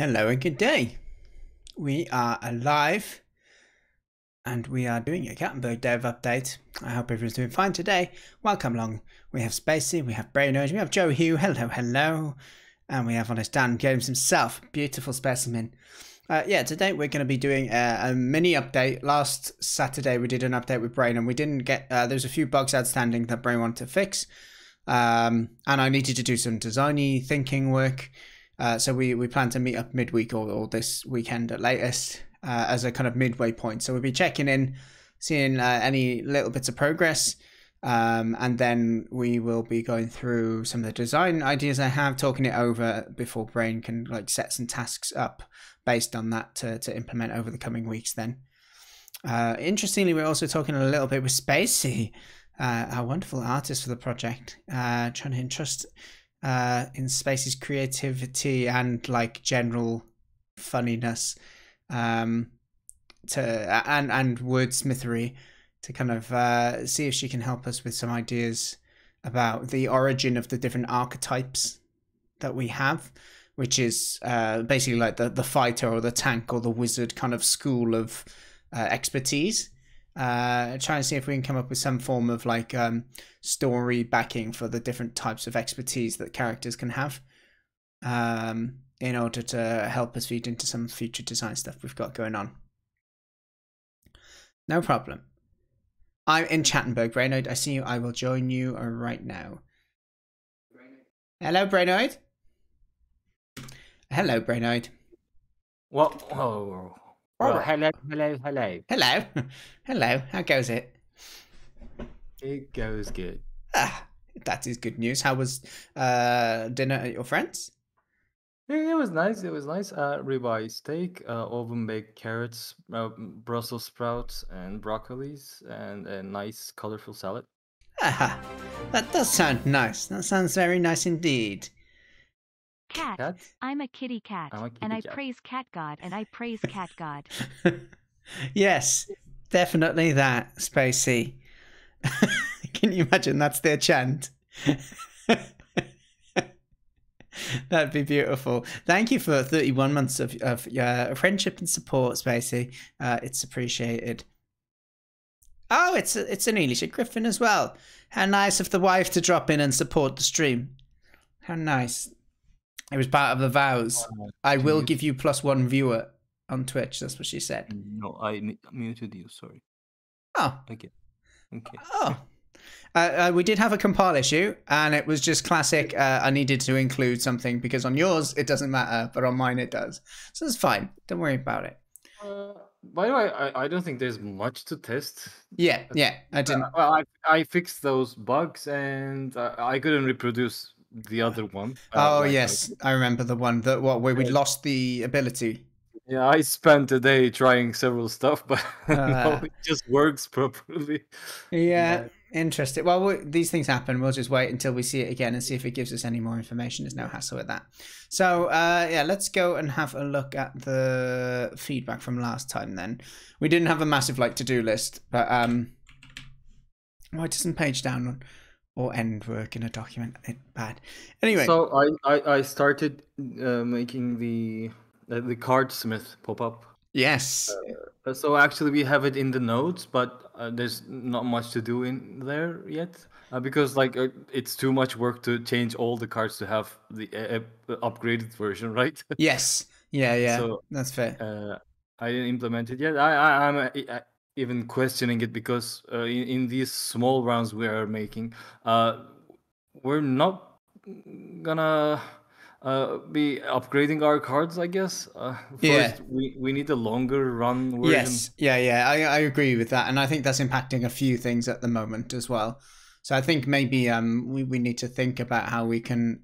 Hello and good day. We are alive and we are doing a Cattenburg dev update. I hope everyone's doing fine today. Welcome along. We have Spacey, we have Brainoid, we have Joe Hugh, hello, hello. And we have honest Dan Games himself, beautiful specimen. Yeah, today we're going to be doing a mini update. Last Saturday we did an update with Brain and we didn't get, there's a few bugs outstanding that Brain wanted to fix. And I needed to do some designy thinking work. So we plan to meet up midweek or this weekend at latest as a kind of midway point. So we'll be checking in, seeing any little bits of progress. And then we will be going through some of the design ideas I have, talking it over before Brain can like set some tasks up based on that to implement over the coming weeks then. Interestingly, we're also talking a little bit with Spacey, our wonderful artist for the project, trying to entrust... in Spacey's creativity and like general funniness and wordsmithery to kind of see if she can help us with some ideas about the origin of the different archetypes that we have, which is basically like the fighter or the tank or the wizard kind of school of expertise. Trying to see if we can come up with some form of like story backing for the different types of expertise that characters can have in order to help us feed into some future design stuff we've got going on. No problem. I'm in Cattenburg, Brainoid. I see you. I will join you right now. Brainoid. Hello, Brainoid. Hello, Brainoid. What? Oh. Well, hello, hello, hello. Hello. Hello. How goes it? It goes good. Ah, that is good news. How was dinner at your friend's? It was nice. It was nice. Ribeye steak, oven-baked carrots, Brussels sprouts, and broccolis, and a nice, colorful salad. Ah, that does sound nice. That sounds very nice indeed. Cat. I'm a kitty cat, and I praise cat god, and I praise cat god. Yes, definitely that, Spacey. Can you imagine that's their chant? That'd be beautiful. Thank you for 31 months of friendship and support, Spacey. It's appreciated. Oh, it's an Alicia Griffin as well. How nice of the wife to drop in and support the stream. How nice. It was part of the vows. I will give you +1 viewer on Twitch. That's what she said. No, I muted you. Sorry. Oh. Okay. Okay. Oh. We did have a compile issue, and it was just classic. I needed to include something because on yours it doesn't matter, but on mine it does. So it's fine. Don't worry about it. By the way, I don't think there's much to test. Yeah. Yeah. I didn't. Well, I fixed those bugs, and I couldn't reproduce the other one. Oh, yes, I remember the one that where we lost the ability. Yeah, I spent a day trying several stuff, but no, it just works properly. Yeah, interesting. Well, these things happen. We'll just wait until we see it again and see if it gives us any more information. There's no hassle with that. So, yeah, let's go and have a look at the feedback from last time then. We didn't have a massive like to-do list, but why doesn't page down on or end work in a document? It's bad. Anyway, so I started making the cardsmith pop up. Yes. So actually, we have it in the notes, but there's not much to do in there yet because like it's too much work to change all the cards to have the upgraded version, right? Yes. Yeah. Yeah. So, that's fair. I didn't implement it yet. I'm even questioning it because in these small rounds we are making, we're not gonna be upgrading our cards, I guess. First, we need a longer run version. Yes, yeah, I agree with that, and I think that's impacting a few things at the moment as well. So I think maybe we need to think about how we can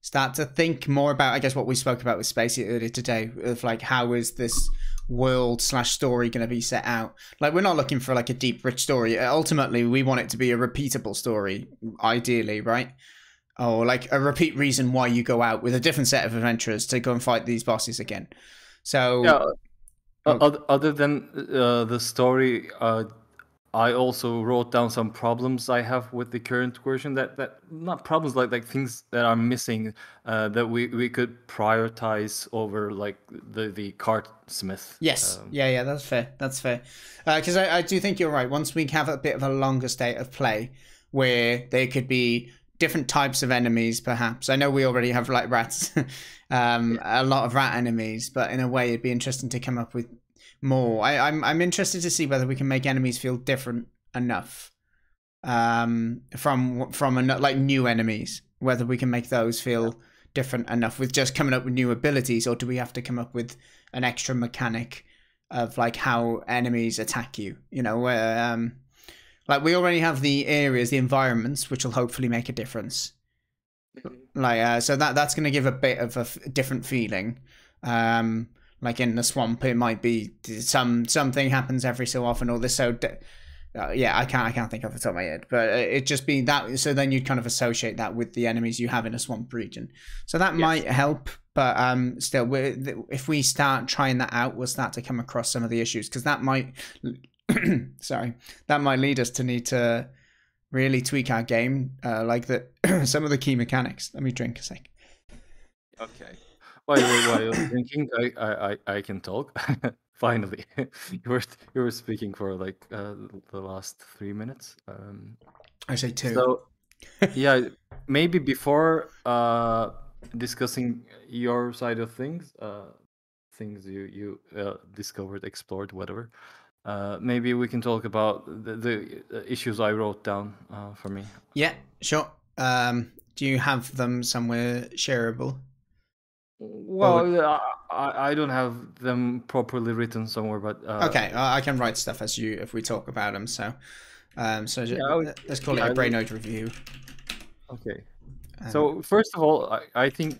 start to think more about, I guess, what we spoke about with Spacey earlier today, of like how is this world/story going to be set out. Like, we're not looking for like a deep rich story. Ultimately we want it to be a repeatable story, ideally, right? Or like a repeat reason why you go out with a different set of adventurers to go and fight these bosses again. So yeah, other than the story I also wrote down some problems I have with the current version. Not problems, like things that are missing that we could prioritize over like the cardsmith. Yes, yeah, that's fair. That's fair. Because I do think you're right. Once we have a bit of a longer state of play, where there could be different types of enemies, perhaps. I know we already have like rats, a lot of rat enemies, but in a way, it'd be interesting to come up with more. I'm interested to see whether we can make enemies feel different enough from new enemies, whether we can make those feel different enough with just coming up with new abilities, or do we have to come up with an extra mechanic of like how enemies attack you, you know, where like we already have the areas, the environments, which will hopefully make a difference, like so that's going to give a bit of a different feeling. Like in the swamp, it might be something happens every so often, or this. So, yeah, I can't think off the top of my head, but it just be that. So then you'd kind of associate that with the enemies you have in a swamp region. So that might help, but still, if we start trying that out, we'll start to come across some of the issues, because that might, that might lead us to need to really tweak our game, like that. Some of the key mechanics. Let me drink a sec. Okay. While you're drinking, I can talk. Finally, you were speaking for like the last 3 minutes. I say two. So yeah, maybe before discussing your side of things, things you discovered, explored, whatever. Maybe we can talk about the issues I wrote down for me. Yeah, sure. Do you have them somewhere shareable? Well, I don't have them properly written somewhere, but okay, I can write stuff as you if we talk about them. So, let's call it a Brainoid review. Okay. So first of all, I think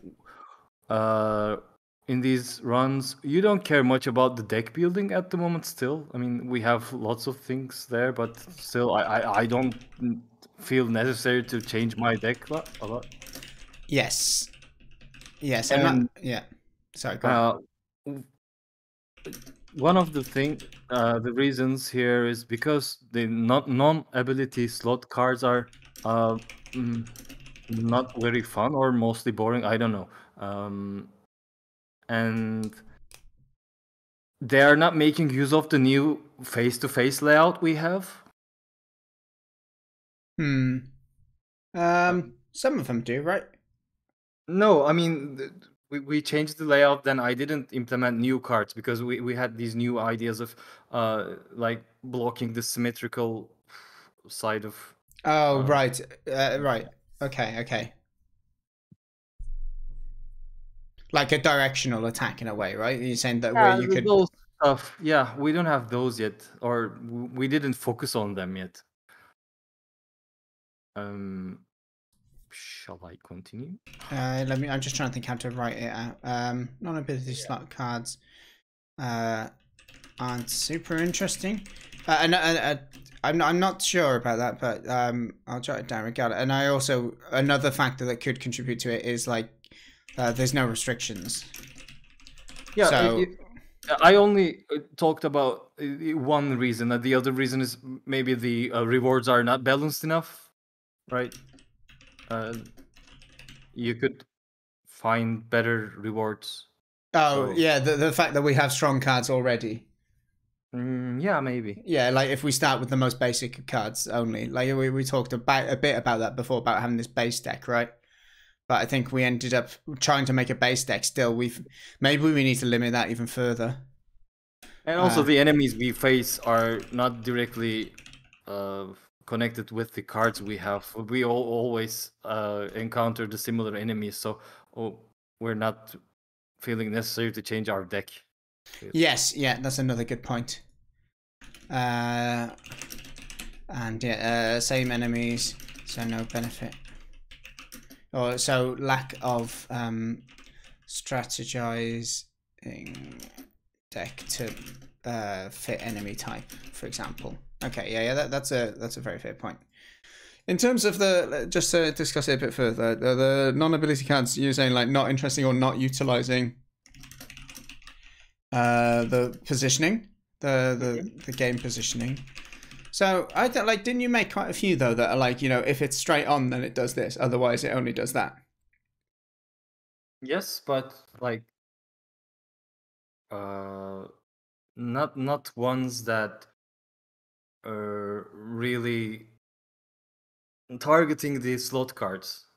in these runs you don't care much about the deck building at the moment. Still, I mean, we have lots of things there, but still, I don't feel necessary to change my deck a lot. Yes. Yes, yeah. Sorry, go on. One of the things, the reasons here is because the non-ability slot cards are not very fun or mostly boring, I don't know. And they are not making use of the new face-to-face layout we have. Some of them do, right? No, I mean, we changed the layout, then I didn't implement new cards because we had these new ideas of like blocking the symmetrical side of... Oh, right. Right. Okay, okay. Like a directional attack in a way, right? You're saying that where you could... Stuff. Yeah, we don't have those yet, or we didn't focus on them yet. Shall I continue? I'm just trying to think how to write it out. Non-ability slot cards aren't super interesting. I'm not sure about that, but I'll jot it down. Regard it. And I also another factor that could contribute to it is like there's no restrictions. Yeah. So, I only talked about one reason. The other reason is maybe the rewards are not balanced enough, right? You could find better rewards. Oh, so. Yeah, the fact that we have strong cards already. Yeah, maybe. Yeah, like if we start with the most basic cards only. Like we talked about a bit about that before, about having this base deck, right? But I think we ended up trying to make a base deck still. Maybe we need to limit that even further. And also the enemies we face are not directly... connected with the cards we have. We always encounter the similar enemies, so we're not feeling necessary to change our deck. Yes, yeah, that's another good point. And yeah, same enemies, so no benefit. Or so lack of strategizing deck to fit enemy type, for example. Okay, yeah, that's a very fair point. In terms of the, just to discuss it a bit further, the non-ability cards, you're saying like not interesting or not utilizing the positioning, the game positioning. So I don't, like, didn't you make quite a few though that are like, you know, if it's straight on then it does this, otherwise it only does that? Yes, but like not ones that are really targeting the slot cards.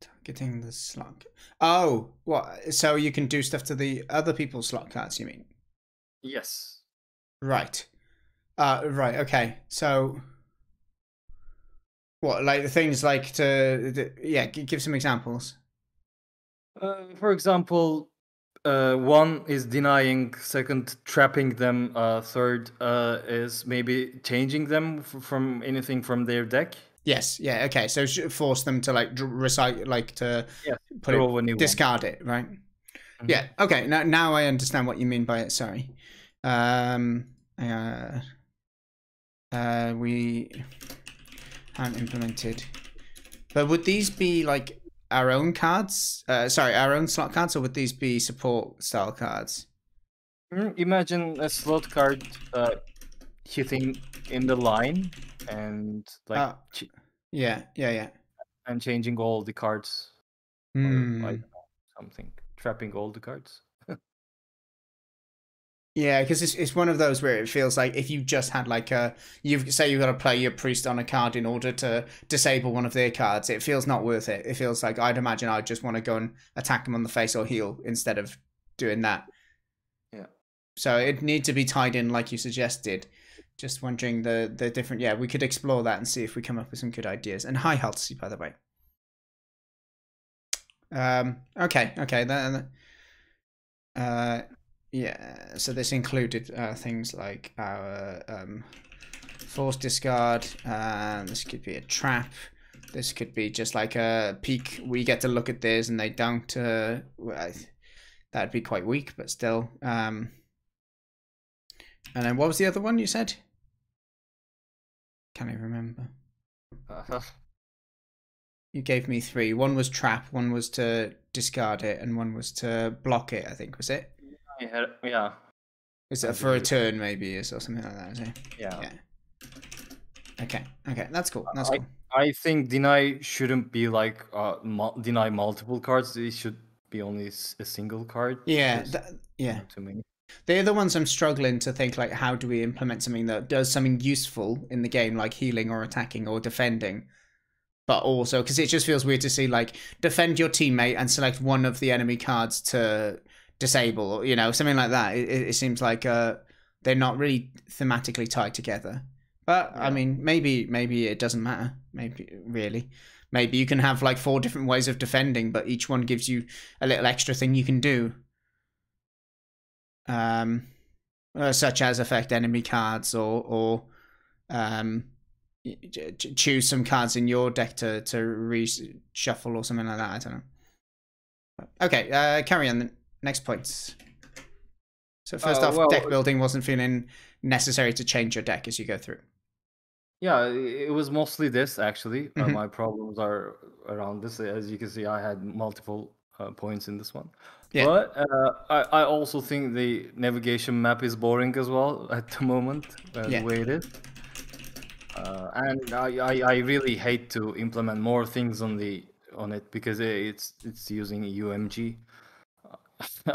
Targeting the slot. Oh, what? So you can do stuff to the other people's slot cards, you mean? Yes. Right. Right. Okay. So, what? Like the things like to, yeah. Give some examples. For example, one is denying. Second, trapping them. Third is maybe changing them from anything from their deck. Yes. Yeah. Okay. So force them to like recite, like to put it, discard it, right? Mm-hmm. Yeah. Okay. Now I understand what you mean by it. Sorry. We haven't implemented. But would these be like our own cards? Sorry, our own slot cards, or would these be support style cards? Imagine a slot card hitting in the line and like yeah, and changing all the cards, or like something, trapping all the cards. Yeah, because it's one of those where it feels like if you just had like a, you've got to play your priest on a card in order to disable one of their cards, it feels not worth it. It feels like I'd imagine I'd just want to go and attack them on the face or heal instead of doing that. Yeah. So it need to be tied in like you suggested. Just wondering the different, yeah, we could explore that and see if we come up with some good ideas. And hi Halsey, by the way. Okay, then. Yeah, so this included things like our force discard, this could be a trap, this could be just like a peek, we get to look at theirs and they don't, that'd be quite weak, but still. And then what was the other one you said? Can't even remember. You gave me three. One was trap, one was to discard it, and one was to block it, I think, was it? Yeah. Is it for a turn, maybe, or something like that? Is it? Yeah. Okay, that's cool. That's cool. I think deny shouldn't be like deny multiple cards. It should be only a single card. Yeah, yeah. Not too many. They're the ones I'm struggling to think, like, how do we implement something that does something useful in the game, like healing or attacking or defending? But also, because it just feels weird to see, like, defend your teammate and select one of the enemy cards to disable, you know, something like that. It seems like they're not really thematically tied together. But yeah. I mean, maybe it doesn't matter. Maybe you can have like 4 different ways of defending, but each one gives you a little extra thing you can do, such as affect enemy cards or choose some cards in your deck to reshuffle or something like that. I don't know. Okay, carry on then. Next points. So first off, well, deck building wasn't feeling necessary to change your deck as you go through. Yeah, it was mostly this, actually. My problems are around this. As you can see, I had multiple points in this one. Yeah. But I also think the navigation map is boring as well at the moment, the way it is. And I really hate to implement more things on it because it's using UMG.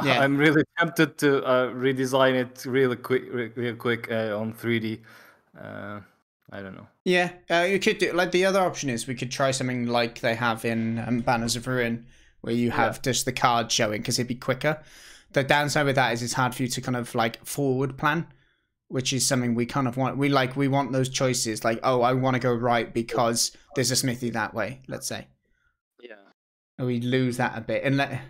Yeah. I'm really tempted to redesign it real quick on 3D. I don't know. Yeah, you could do, like, the other option is we could try something like they have in Banners of Ruin, where you have just the card showing, because it'd be quicker. The downside with that is it's hard for you to kind of like forward plan, which is something we kind of want. We want those choices, like, oh, I want to go right because there's a smithy that way, let's say. Yeah. And we lose that a bit. And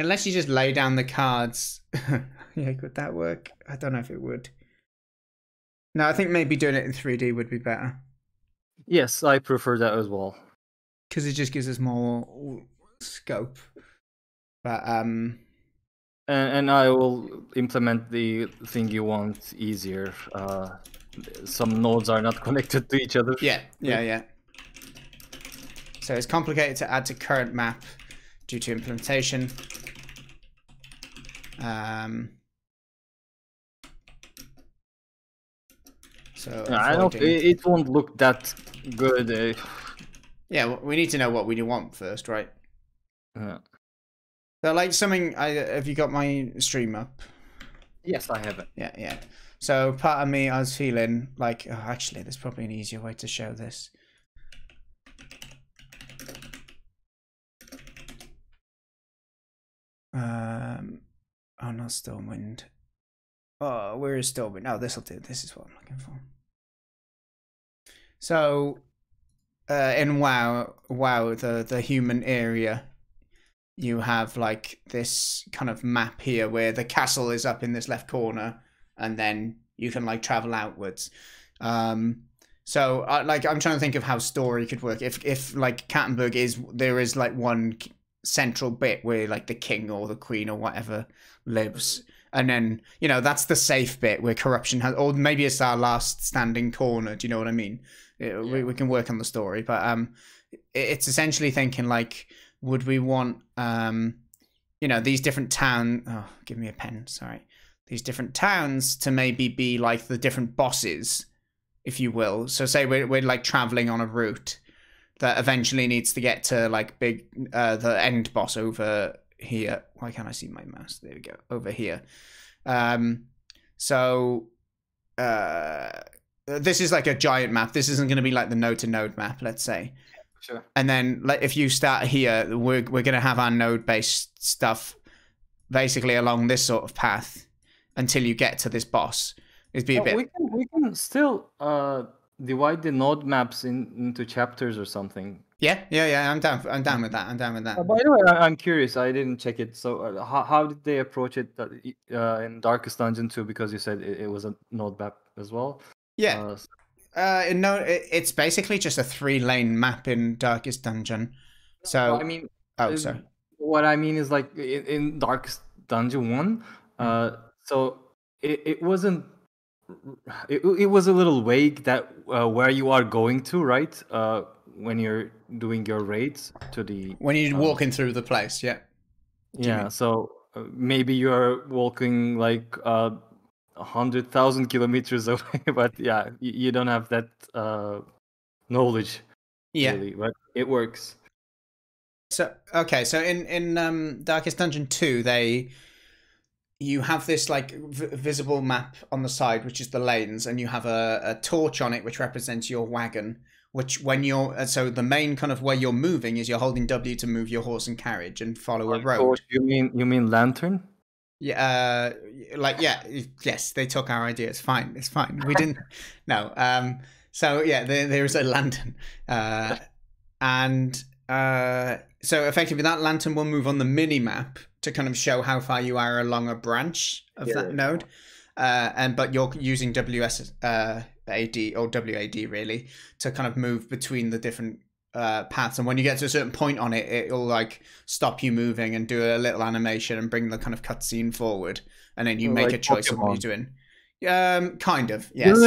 unless you just lay down the cards. Yeah, could that work? I don't know if it would. No, I think maybe doing it in 3D would be better. Yes, I prefer that as well. Because it just gives us more scope. But and I will implement the thing you want easier. Some nodes are not connected to each other. Yeah. So it's complicated to add to current map due to implementation. So I don't. It won't look that good. Yeah, well, we need to know what we want first, right? Yeah. So, like something. Have you got my stream up? Yes, I have it. Yeah, yeah. So part of me, I was feeling like, oh, actually, there's probably an easier way to show this. Oh, not Stormwind. Oh, where is Stormwind? Oh, this'll do. This is what I'm looking for. So, in WoW, the human area, you have like this kind of map here where the castle is up in this left corner, and then you can like travel outwards. So, like, I'm trying to think of how story could work. If like Cattenburg is, there is like one central bit where like the king or the queen or whatever lives, and then, you know, that's the safe bit where corruption has, or maybe it's our last standing corner. Do you know what I mean? Yeah. We can work on the story, but it's essentially thinking like, would we want you know, these different towns, oh, give me a pen, sorry, these different towns to maybe be like the different bosses, if you will. So say we're like traveling on a route that eventually needs to get to like big, the end boss over here. Why can't I see my mouse? There we go, over here. This is like a giant map. This isn't going to be like the node to node map, let's say. Sure. And then like, if you start here, we're going to have our node based stuff basically along this sort of path until you get to this boss. It'd be a bit. We can still, divide the node maps into chapters or something. Yeah, yeah, yeah. I'm down. I'm down with that. I'm down with that. By the way, I'm curious. I didn't check it. So how did they approach it in Darkest Dungeon 2? Because you said it was a node map as well. Yeah. No, it's basically just a 3-lane map in Darkest Dungeon. So I mean, oh, sorry. What I mean is like in Darkest Dungeon 1. So it wasn't. It was a little vague that where you are going to, right? When you're doing your raids to the... When you're walking through the place, yeah. Yeah, so maybe you're walking like 100,000 kilometers away, but yeah, you don't have that knowledge. Yeah. Really, but it works. So, okay, so in Darkest Dungeon 2, they... You have this like visible map on the side, which is the lanes, and you have a torch on it, which represents your wagon, which when you're, so the main kind of way you're moving is you're holding W to move your horse and carriage and follow a road. Torch, you mean lantern? Yeah. Like, yeah. Yes. They took our idea. It's fine. It's fine. We didn't. No. So yeah, there is a lantern. So effectively that lantern will move on the mini map to kind of show how far you are along a branch of that node. But you're using WSAD or WAD really to kind of move between the different paths. And when you get to a certain point on it, it'll like stop you moving and do a little animation and bring the kind of cutscene forward. And then you make a choice of what you're doing. Kind of, yes.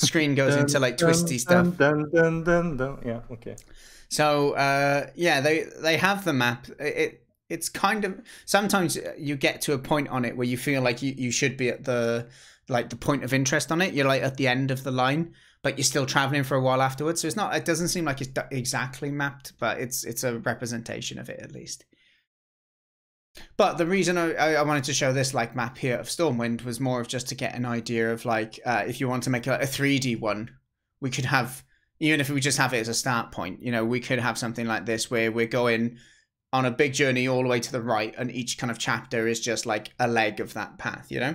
Screen goes into like twisty stuff. Yeah, okay. So, yeah, they have the map. It's kind of, sometimes you get to a point on it where you feel like you should be at the point of interest on it. You're like at the end of the line, but you're still traveling for a while afterwards. So it doesn't seem like it's exactly mapped, but it's a representation of it at least. But the reason I wanted to show this like map here of Stormwind was more of just to get an idea of like, if you want to make a 3D one, we could have, even if we just have it as a start point, you know, we could have something like this where we're going on a big journey all the way to the right, and each kind of chapter is just like a leg of that path, you know?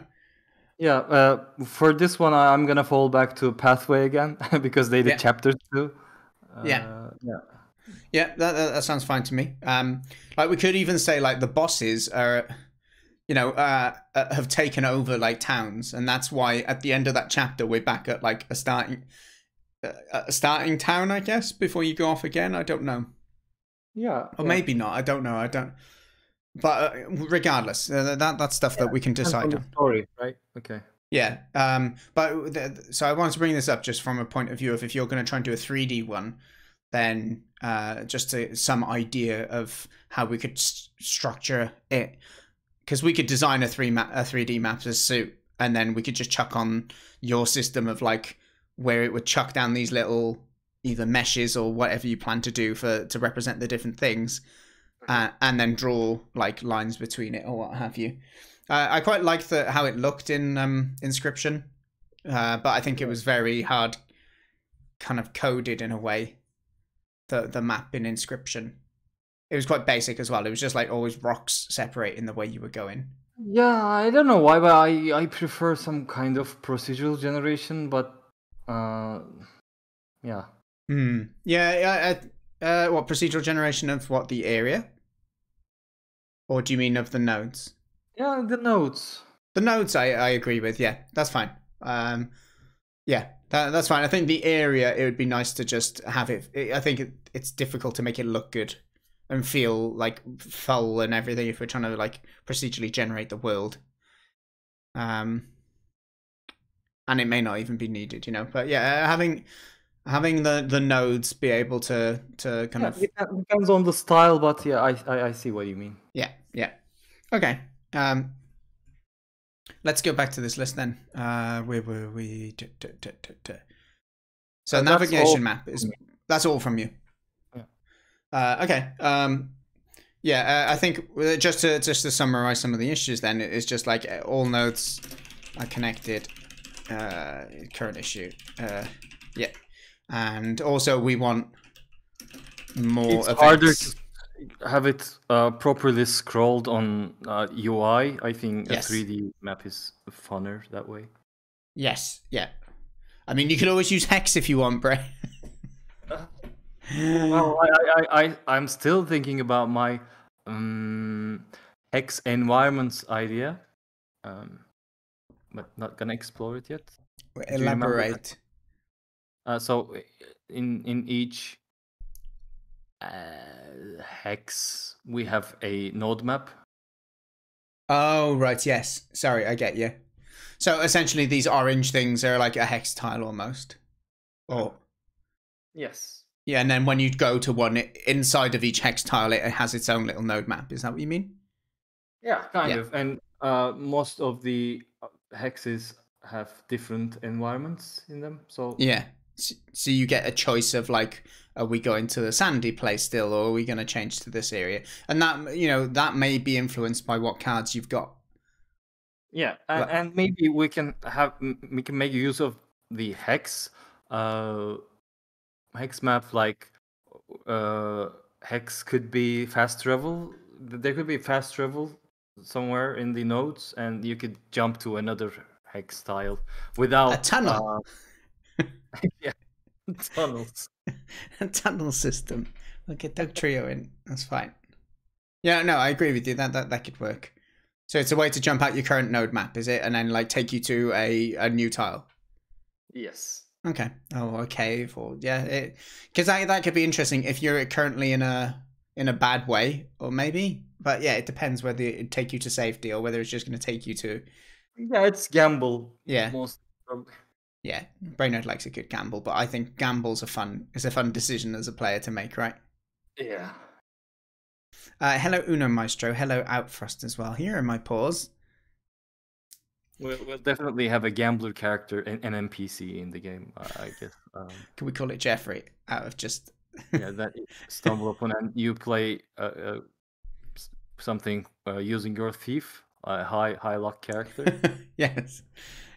Yeah, for this one, I'm going to fall back to Pathway again, because they did chapters too. Yeah. Yeah. Yeah, that sounds fine to me. Like we could even say like the bosses are, you know, have taken over like towns, and that's why at the end of that chapter we're back at like a starting town, I guess, before you go off again. I don't know. Yeah. Or maybe not. I don't know. I don't. But regardless, that's stuff that we can decide on. Story, right? Okay. Yeah. So I wanted to bring this up just from a point of view of if you're going to try and do a 3D one. Then just some idea of how we could structure it, because we could design a 3D map to suit and then we could just chuck on your system of like where it would chuck down these little either meshes or whatever you plan to do for to represent the different things, and then draw like lines between it or what have you. I quite liked how it looked in Inscryption, but I think it was very hard kind of coded in a way, the map in Inscryption. It was quite basic as well. It was just like always rocks separating the way you were going. Yeah, I don't know why, but I prefer some kind of procedural generation, but yeah. Mm. Yeah, what, procedural generation of what, the area? Or do you mean of the nodes? Yeah, the nodes. The nodes I agree with, yeah. That's fine. Yeah, that's fine. I think the area, it would be nice to just have it. I think it's difficult to make it look good and feel like full and everything if we're trying to like procedurally generate the world. And it may not even be needed, you know. But yeah, having the nodes be able to kind of... It depends on the style, but yeah, I see what you mean. Yeah, yeah. Okay. Let's go back to this list then. Where were we? So navigation map is... That's all from you. Yeah. Okay. Yeah, I think just to summarize some of the issues then, it's just like all nodes are connected. Current issue. Yeah. And also we want more... It's harder to have it properly scrolled on UI. I think yes. A 3D map is funner that way. Yes, yeah. I mean, you can always use Hex if you want, bro. Well, I'm still thinking about my Hex environments idea, but not gonna explore it yet. Elaborate. So in each hex we have a node map. Oh right, yes, sorry, I get you. So essentially these orange things are like a hex tile almost. Oh yes, yeah. And then when you go to one, inside of each hex tile it has its own little node map. Is that what you mean? Yeah, kind of. And most of the hexes have different environments in them, so yeah, so you get a choice of like, are we going to the sandy place still, or are we going to change to this area? And that, you know, that may be influenced by what cards you've got. Yeah, and maybe we can make use of the hex map. Like hex could be fast travel. There could be fast travel somewhere in the nodes, and you could jump to another hex tile without a tunnel. Yeah, tunnels. A tunnel system. We'll get Doug Trio in. That's fine. Yeah, no, I agree with you. That could work. So it's a way to jump out your current node map, is it? And then like take you to a new tile. Yes. Okay. Oh, a cave or yeah, because that could be interesting if you're currently in a bad way, or maybe. But yeah, it depends whether it take you to safety or whether it's just going to take you to. Yeah, it's gamble. Yeah. Most probably. Yeah, Brainoid likes a good gamble, but I think gamble's a fun decision as a player to make, right? Yeah. Hello, Uno Maestro. Hello, Outfrost as well. Here are my paws. We'll definitely have a gambler character, an NPC in the game, I guess. Can we call it Jeffrey? Out of just... Yeah, that stumble upon, and you play something using your thief, a high luck character. Yes,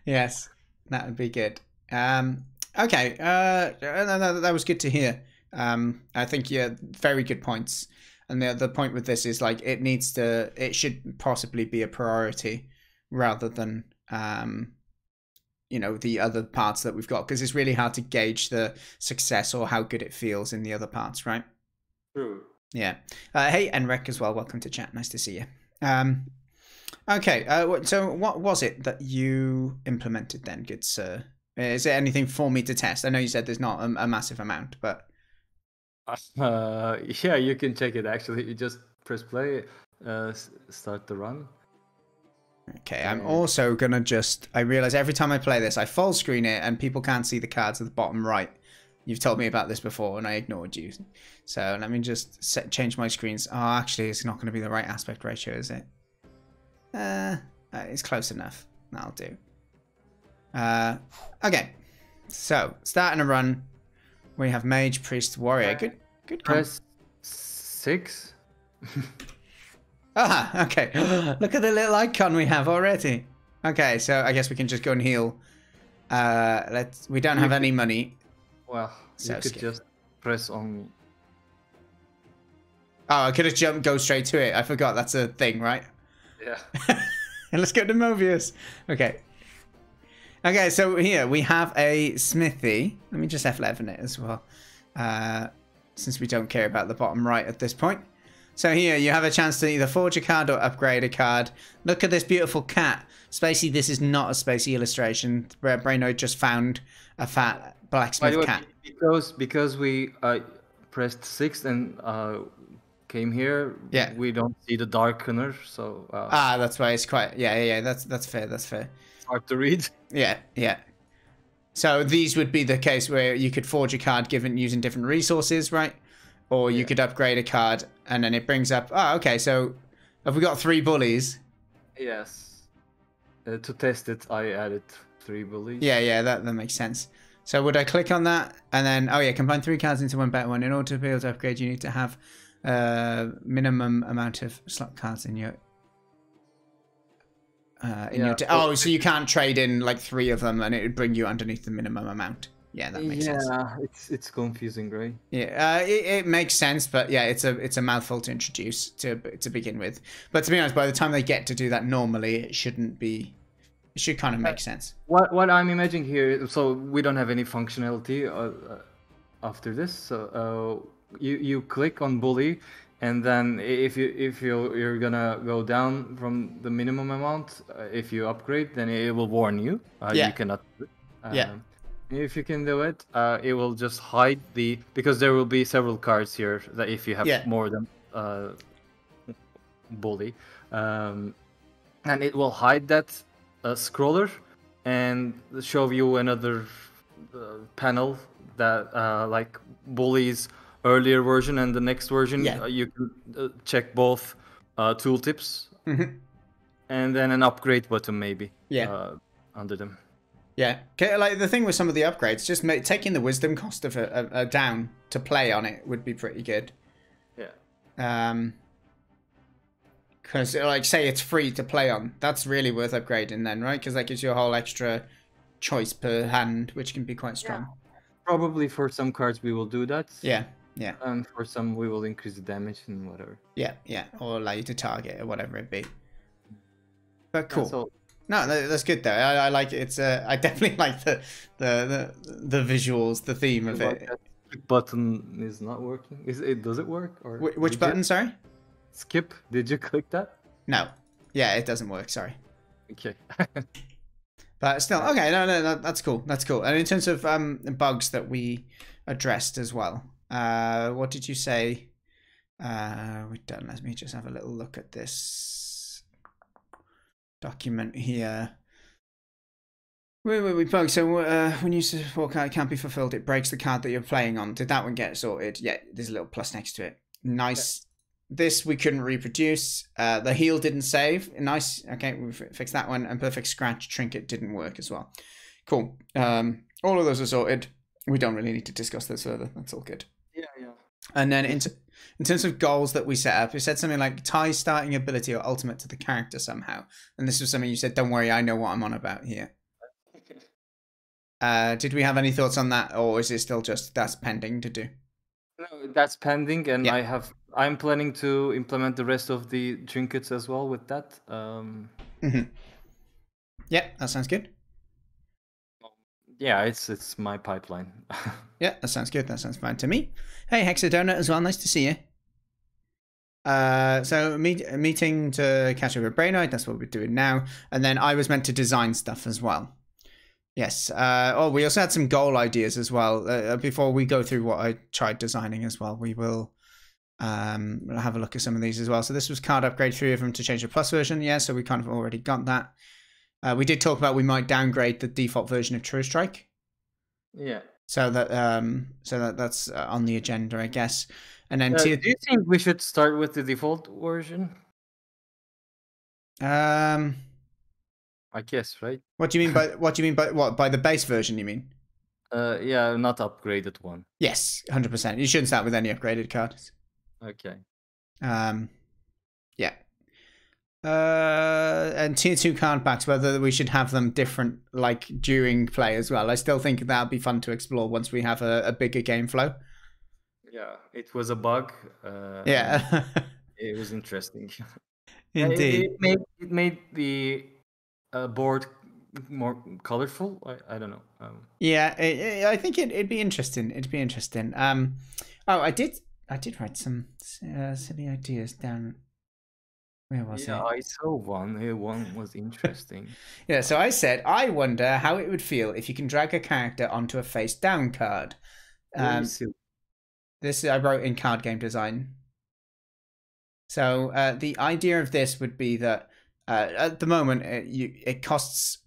yes. That would be good. Okay, that was good to hear. I think, yeah, very good points. And the point with this is like it should possibly be a priority rather than you know, the other parts that we've got, because it's really hard to gauge the success or how good it feels in the other parts, right? True. Yeah. Hey, Enrek as well. Welcome to chat. Nice to see you. Okay, so what was it that you implemented then, good sir? Is there anything for me to test? I know you said there's not a massive amount, but... yeah, you can check it, actually. You just press play, start the run. Okay, I'm also going to just... I realise every time I play this, I full screen it, and people can't see the cards at the bottom right. You've told me about this before, and I ignored you. So let me just change my screens. Oh, actually, it's not going to be the right aspect ratio, is it? It's close enough. That'll do. Okay, so starting a run, we have mage, priest, warrior. Good. Press 6. Ah, okay. Look at the little icon we have already. Okay, so I guess we can just go and heal. Let's. We don't have any money. Well, so you could just press on. Oh, I could have jumped, go straight to it. I forgot that's a thing, right? Yeah. And let's go to Mobius. Okay. Okay, so here we have a smithy. Let me just F11 it as well, since we don't care about the bottom right at this point. So here you have a chance to either forge a card or upgrade a card. Look at this beautiful cat. Spacey, this is not a Spacey illustration. Brainoid just found a fat blacksmith cat. Because we pressed 6 and came here, yeah. We don't see the darkener, so... that's why it's quite... Yeah, that's fair. It's hard to read. Yeah. So these would be the case where you could forge a card given using different resources, right? Or you could upgrade a card, and then it brings up... Oh, okay, so have we got 3 bullies? Yes. To test it, I added 3 bullies. Yeah, that makes sense. So would I click on that, and then... Oh, yeah, combine 3 cards into one better one. In order to be able to upgrade, you need to have a minimum amount of slot cards in your... Oh, so you can't trade in, like, 3 of them, and it would bring you underneath the minimum amount. Yeah, that makes sense. Yeah, it's confusing, right? Yeah, it makes sense, but yeah, it's a mouthful to introduce to begin with. But to be honest, by the time they get to do that normally, it shouldn't be. It should kind of make sense. What I'm imagining here, so we don't have any functionality after this. So you click on bully, and then if you're gonna go down from the minimum amount, if you upgrade, then it will warn you. You cannot. If you can do it, it will just hide the... Because there will be several cards here that if you have more than bully. And it will hide that scroller and show you another panel that like bully's earlier version and the next version. Yeah. You can check both tooltips and then an upgrade button maybe under them. Yeah, like the thing with some of the upgrades, just taking the wisdom cost of a down to play on it would be pretty good. Yeah. Because like say it's free to play on, that's really worth upgrading then, right? Because that gives you a whole extra choice per hand, which can be quite strong. Yeah. Probably for some cards we will do that. Yeah. And for some we will increase the damage and whatever. Yeah, or allow you to target or whatever it be. But cool. No, that's good though. I like it. It's I definitely like the visuals, the theme of it. Skip button is not working. Does it work? Or which button? Sorry. Skip. Did you click that? No. Yeah, it doesn't work. Sorry. Okay. But still, okay. No, that's cool. That's cool. And in terms of bugs that we addressed as well, what did you say? We've done. Let me just have a little look at this document here. Wait, so when you support card can't be fulfilled, it breaks the card that you're playing on. Did that one get sorted? Yeah, there's a little plus next to it. Nice. Yeah. This we couldn't reproduce. The heal didn't save. Nice. Okay, we fixed that one. And perfect scratch trinket didn't work as well. Cool. All of those are sorted. We don't really need to discuss this further. That's all good. Yeah. And then in terms of goals that we set up, we said something like tie starting ability or ultimate to the character somehow. And this was something you said, don't worry, I know what I'm on about here. Okay. Did we have any thoughts on that, or is it still just that's pending to do? No, that's pending, and I'm planning to implement the rest of the trinkets as well with that. Yeah, that sounds good. Yeah, it's my pipeline. Yeah, that sounds good. That sounds fine to me. Hey, Hexadonut as well. Nice to see you. So meeting to catch up with Brainoid. That's what we're doing now. And then I was meant to design stuff as well. Yes. We also had some goal ideas as well. Before we go through what I tried designing as well, we will have a look at some of these as well. So this was card upgrade, 3 of them to change the plus version. Yeah, so we kind of already got that. We did talk about we might downgrade the default version of True Strike. Yeah. So that that's on the agenda, I guess. And then do you think we should start with the default version? I guess, right? What do you mean by what? By the base version, you mean? Yeah, not upgraded one. Yes, 100%. You shouldn't start with any upgraded cards. Okay. Yeah. And tier 2 card packs, whether we should have them different, like during play as well. I still think that'll be fun to explore once we have a bigger game flow. Yeah, it was a bug. Yeah. It was interesting. Indeed. It made the board more colorful. I don't know. Yeah, I think it'd be interesting. It'd be interesting. Oh, I did write some silly ideas down. Where was it? I saw one. One was interesting. Yeah, so I said, I wonder how it would feel if you can drag a character onto a face down card. This I wrote in card game design. So the idea of this would be that at the moment it costs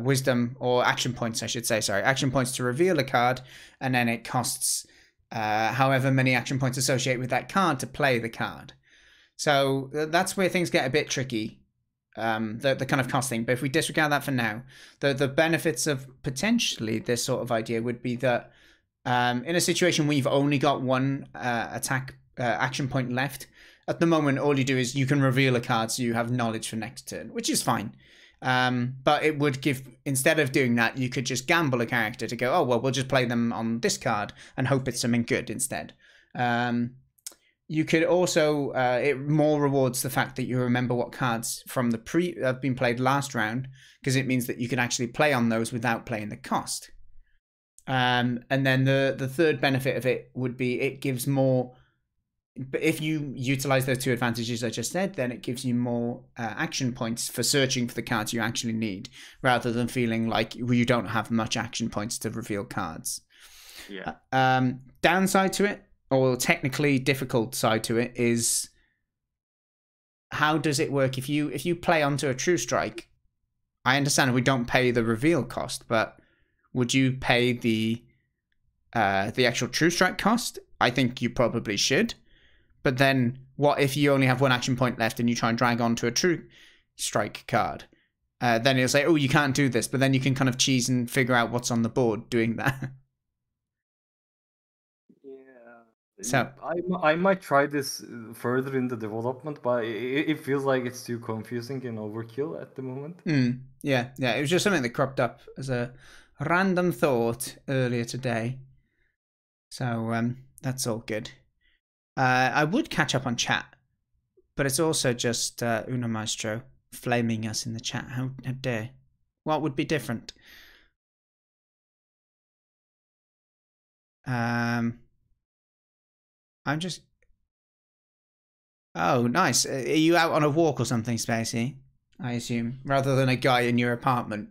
wisdom or action points, I should say. Sorry, action points to reveal a card, and then it costs however many action points associated with that card to play the card. So that's where things get a bit tricky, the kind of cost thing. But if we disregard that for now, the benefits of potentially this sort of idea would be that in a situation where you've only got one action point left, at the moment all you do is you can reveal a card so you have knowledge for next turn, which is fine. But it would give, instead of doing that, you could just gamble a character to go, oh, well, we'll just play them on this card and hope it's something good instead. You could also, it more rewards the fact that you remember what cards from the have been played last round, because it means that you can actually play on those without playing the cost. And then the third benefit of it would be it gives more, if you utilize those two advantages I just said, then it gives you more action points for searching for the cards you actually need, rather than feeling like you don't have much action points to reveal cards. Yeah. Downside to it, or technically difficult side to it, is how does it work if you play onto a True Strike? I understand we don't pay the reveal cost, but would you pay the actual True Strike cost? I think you probably should. But then what if you only have one action point left and you try and drag onto a True Strike card? Then it'll say, oh, you can't do this, but then you can kind of cheese and figure out what's on the board doing that. So I might try this further in the development, but it feels like it's too confusing and overkill at the moment. Yeah, it was just something that cropped up as a random thought earlier today. So that's all good. I would catch up on chat, but it's also just Uno Maestro flaming us in the chat. How dare? What would be different? I'm just... Oh, nice. Are you out on a walk or something, Spacey? I assume, rather than a guy in your apartment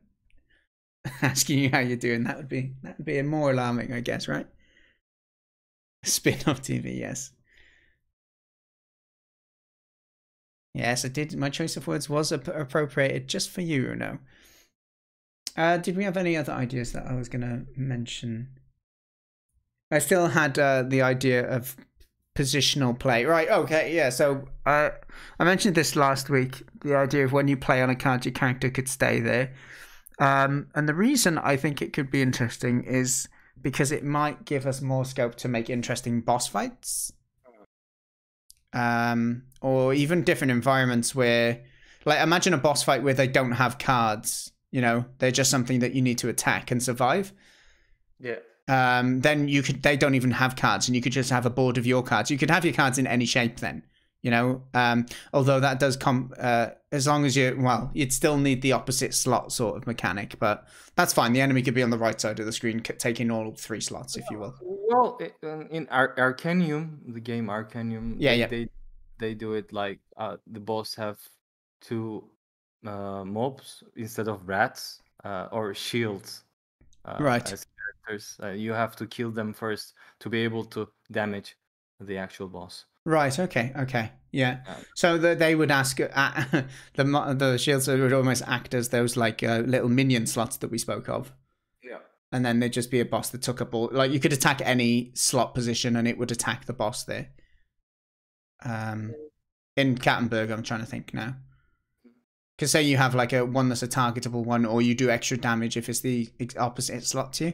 asking you how you're doing. That would be more alarming, I guess, right? Spin-off TV, yes. Yes, I did. My choice of words was appropriated just for you, Uno. Did we have any other ideas that I was going to mention? I still had the idea of positional play. Right, okay, yeah, so I mentioned this last week, the idea of when you play on a card, your character could stay there. And the reason I think it could be interesting is because it might give us more scope to make interesting boss fights. Or even different environments where, like, imagine a boss fight where they don't have cards, you know, they're just something that you need to attack and survive. Yeah. Then you could, they don't even have cards, and you could just have a board of your cards. You could have your cards in any shape then, you know, although that does come, as long as you, well, you'd still need the opposite slot sort of mechanic, but that's fine. The enemy could be on the right side of the screen, taking all three slots, if you will. Well, in Arcanium, the game Arcanium, they do it like the boss have two mobs instead of rats or shields. Right. You have to kill them first to be able to damage the actual boss. Right. Okay. Yeah. So they would ask the shields would almost act as those like little minion slots that we spoke of. Yeah. And then there'd just be a boss that took up all. Like you could attack any slot position, and it would attack the boss there. In Cattenburg, I'm trying to think now. Because say you have like a one that's a targetable one, or you do extra damage if it's the opposite slot to you.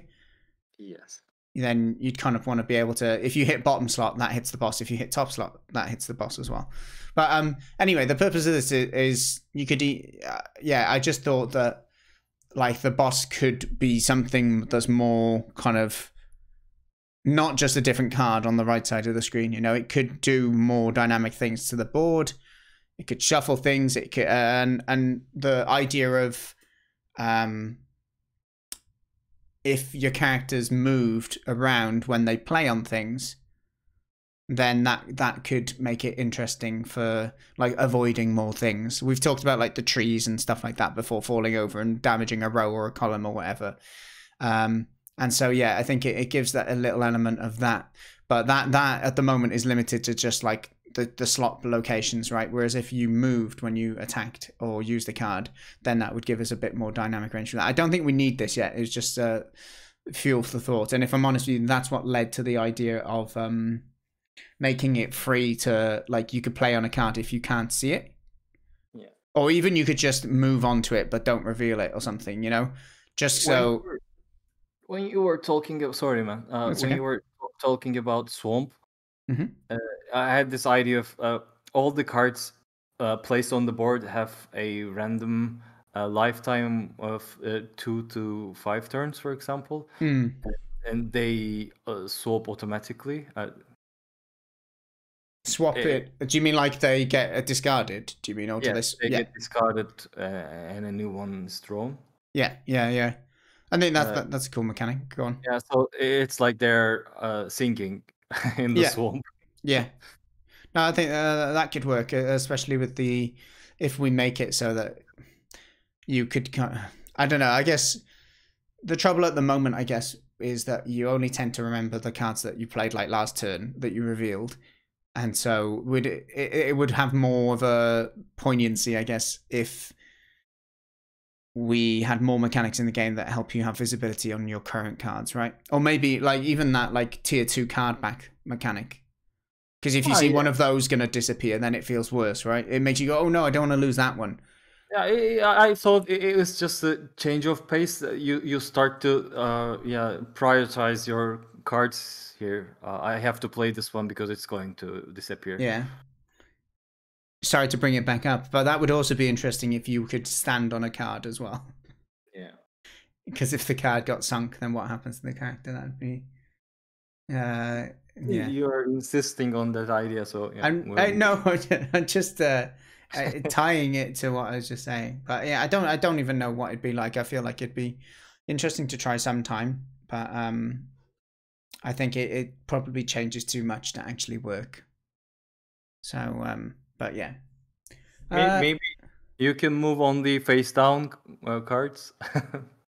Yes. Then you'd kind of want to be able to, if you hit bottom slot, that hits the boss. If you hit top slot, that hits the boss as well. But anyway, the purpose of this is you could, yeah, I just thought that like the boss could be something that's more kind of not just a different card on the right side of the screen. You know, it could do more dynamic things to the board. It could shuffle things. It could, and the idea of if your characters moved around when they play on things, then that could make it interesting for like avoiding more things. We've talked about like the trees and stuff like that before, falling over and damaging a row or a column or whatever. And so yeah, I think it gives that a little element of that. But that at the moment is limited to just like the slot locations, right? Whereas if you moved when you attacked or used the card, then that would give us a bit more dynamic range for that. I don't think we need this yet. It's just fuel for thought. And if I'm honest with you, that's what led to the idea of making it free to, like, you could play on a card if you can't see it. Yeah. Or even you could just move on to it, but don't reveal it or something, you know? Just so... When you were talking... Sorry, man. When you were talking about Swamp, mm-hmm. I had this idea of all the cards placed on the board have a random lifetime of 2 to 5 turns, for example, and they swap automatically. Swap it? Do you mean like they get discarded? Do you mean all this? They get discarded and a new one is drawn. Yeah. I think that's a cool mechanic. Go on. Yeah, so it's like they're sinking in the swamp. Yeah, no, I think that could work, especially with the, if we make it so that you could, I don't know, I guess the trouble at the moment, I guess, is that you only tend to remember the cards that you played like last turn that you revealed. And so it would have more of a poignancy, I guess, if we had more mechanics in the game that help you have visibility on your current cards, right? Or maybe like even that like tier 2 card back mechanic. Because if you see one of those going to disappear, then it feels worse, right? It makes you go, oh no, I don't want to lose that one. Yeah, I thought it was just a change of pace. You start to prioritize your cards here. I have to play this one because it's going to disappear. Yeah. Sorry to bring it back up, but that would also be interesting if you could stand on a card as well. Yeah. Because if the card got sunk, then what happens to the character? That'd be... Yeah. You're insisting on that idea, so yeah, I'm just tying it to what I was just saying. But yeah, I don't even know what it'd be like. I feel like it'd be interesting to try sometime, but I think it probably changes too much to actually work. So but yeah, maybe you can move on the face down cards.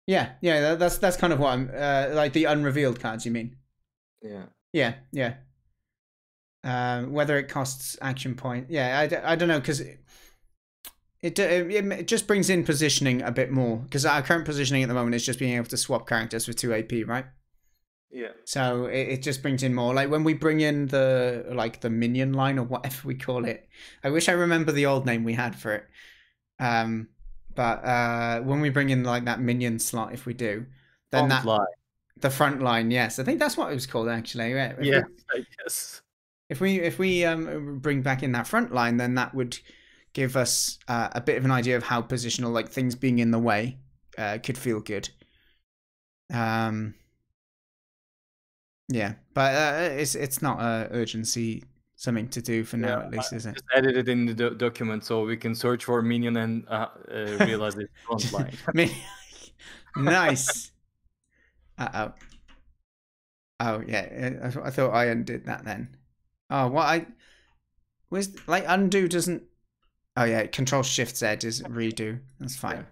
yeah, that's kind of what I'm like the unrevealed cards. You mean? Yeah. Yeah. Whether it costs action point, I don't know, because it just brings in positioning a bit more, because our current positioning at the moment is just being able to swap characters for 2 AP, right? Yeah. So it just brings in more. Like when we bring in the minion line or whatever we call it, I wish I remember the old name we had for it. But when we bring in like that minion slot, if we do, then that. The front line, yes. I think that's what it was called, actually. Yeah, yes. If we bring back in that front line, then that would give us a bit of an idea of how positional, like things being in the way, could feel good. Yeah, but it's not an urgency something to do for now, at least, is it? Just edit it in the document so we can search for minion and realize it's front line. Nice. Oh yeah, I thought I undid that then. Oh, what I was like, undo doesn't. Oh yeah, Control-Shift-Z is redo. That's fine.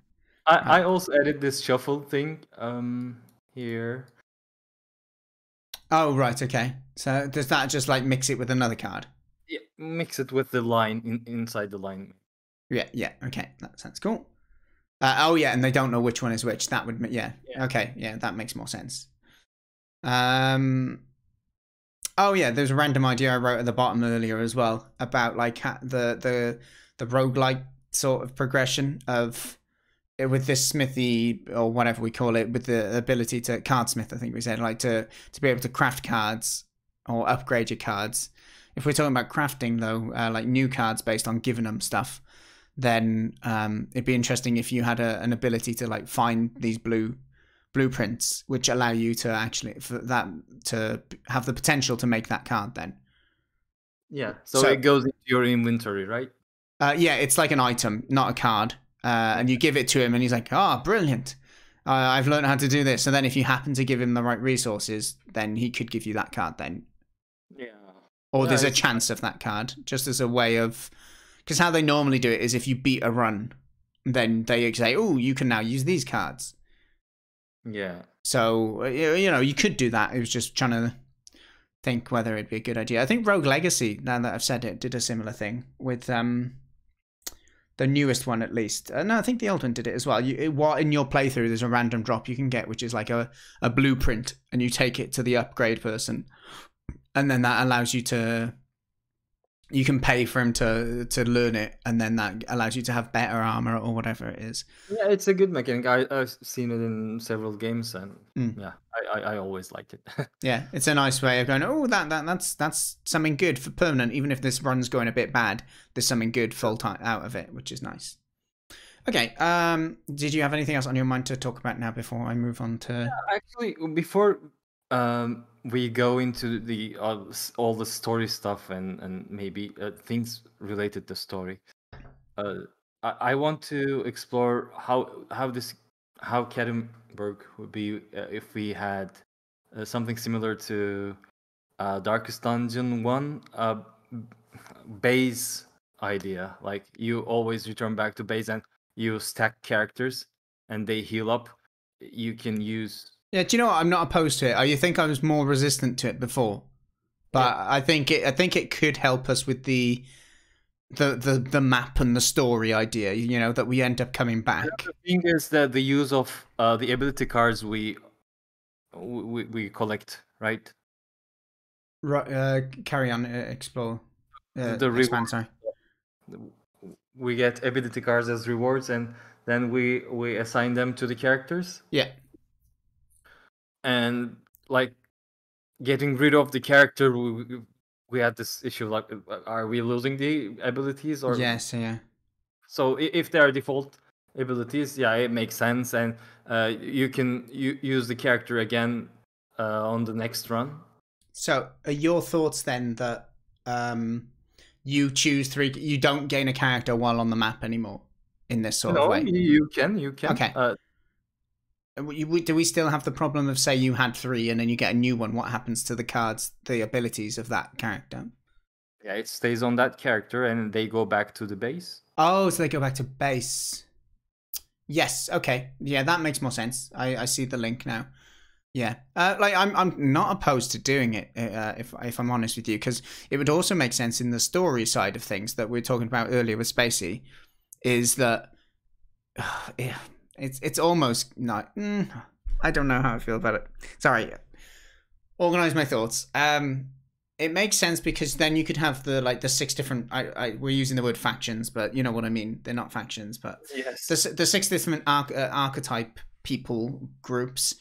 Yeah. I also added this shuffle thing here. Oh right, okay. So does that just like mix it with another card? Yeah, mix it with the line inside the line. Yeah. Okay, that sounds cool. Oh yeah, and they don't know which one is which. That would, okay, that makes more sense. Oh yeah, there's a random idea I wrote at the bottom earlier as well about like the roguelike sort of progression of with this smithy or whatever we call it, with the ability to card smith, I think we said, like to be able to craft cards or upgrade your cards. If we're talking about crafting though, like new cards based on giving them stuff, then it'd be interesting if you had an ability to like find these blueprints which allow you to actually for that to have the potential to make that card then. Yeah, so it goes into your inventory, right? Yeah, it's like an item, not a card. And you give it to him and he's like, oh, brilliant. I've learned how to do this. So then if you happen to give him the right resources, then he could give you that card then. Yeah. Or there's a chance of that card, just as a way of... Because how they normally do it is if you beat a run, then they say, oh, you can now use these cards. Yeah. So, you know, you could do that. It was just trying to think whether it'd be a good idea. I think Rogue Legacy, now that I've said it, did a similar thing with the newest one, at least. No, I think the old one did it as well. In your playthrough, there's a random drop you can get, which is like a blueprint, and you take it to the upgrade person. And then that allows you to... You can pay for him to learn it, and then that allows you to have better armor or whatever it is. Yeah, it's a good mechanic. I've seen it in several games, and yeah, I always liked it. Yeah, it's a nice way of going, oh, that's something good for permanent. Even if this run's going a bit bad, there's something good full time out of it, which is nice. Okay, did you have anything else on your mind to talk about now before I move on to... Yeah, actually, before... we go into the all the story stuff and maybe things related to story. I want to explore how Cattenburg would be if we had something similar to Darkest Dungeon 1 base idea. Like you always return back to base and you stack characters and they heal up. You can use... Yeah, do you know what? I'm not opposed to it. You think I was more resistant to it before, but yeah. I think it could help us with the map and the story idea. You know, that we end up coming back. The thing is that the use of the ability cards we collect, right? Right. Carry on. Explore. The reward. Sorry. We get ability cards as rewards, and then we assign them to the characters. Yeah. And like getting rid of the character, we had this issue. Like, are we losing the abilities? Or yes, yeah. So if there are default abilities, yeah, it makes sense, and you can use the character again on the next run. So, are your thoughts then that you choose three? You don't gain a character while on the map anymore in this sort of way. No, you can. Okay. Do we still have the problem of, say, you had three and then you get a new one? What happens to the cards, the abilities of that character? Yeah, it stays on that character and they go back to the base. Oh, so they go back to base. Yes, okay. Yeah, that makes more sense. I see the link now. Yeah. Like, I'm not opposed to doing it, if I'm honest with you, because it would also make sense in the story side of things that we were talking about earlier with Spacey, is that... yeah. It's almost not. I don't know how I feel about it. Sorry. Organize my thoughts. It makes sense because then you could have the six different. We're using the word factions, but you know what I mean. They're not factions, but yes. The six different archetype people groups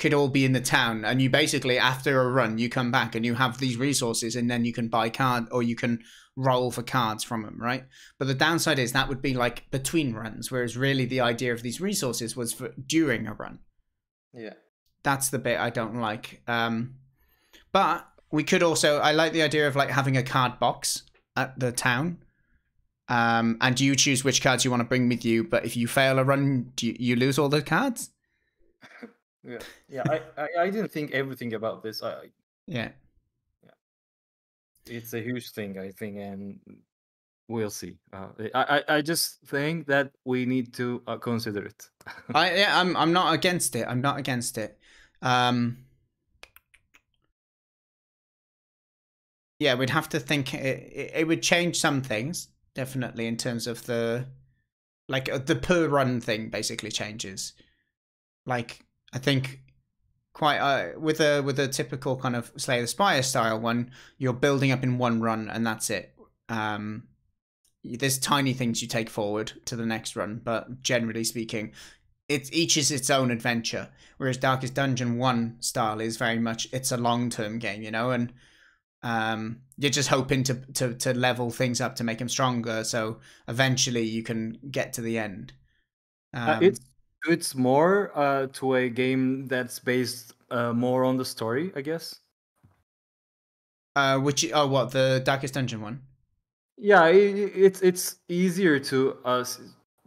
could all be in the town, and you basically after a run you come back and you have these resources, and then you can buy card or you can roll for cards from them, right? But the downside is that would be like between runs, whereas really the idea of these resources was for during a run. Yeah, that's the bit I don't like. But we could also, I like the idea of like having a card box at the town, and you choose which cards you want to bring with you, but if you fail a run, do you lose all the cards? Yeah, yeah. I didn't think everything about this. It's a huge thing, I think, and we'll see. I just think that we need to consider it. I'm not against it. I'm not against it. Yeah, we'd have to think. It would change some things, definitely, in terms of the per run thing. Basically, changes. Like I think. Quite with a typical kind of Slay the Spire style one, you're building up in one run and that's it. there's tiny things you take forward to the next run, but generally speaking, each is its own adventure. Whereas Darkest Dungeon 1 style is very much, it's a long-term game, you know, and you're just hoping to level things up to make them stronger, so eventually you can get to the end. It's more to a game that's based more on the story, I guess. What the Darkest Dungeon 1? Yeah, it's easier to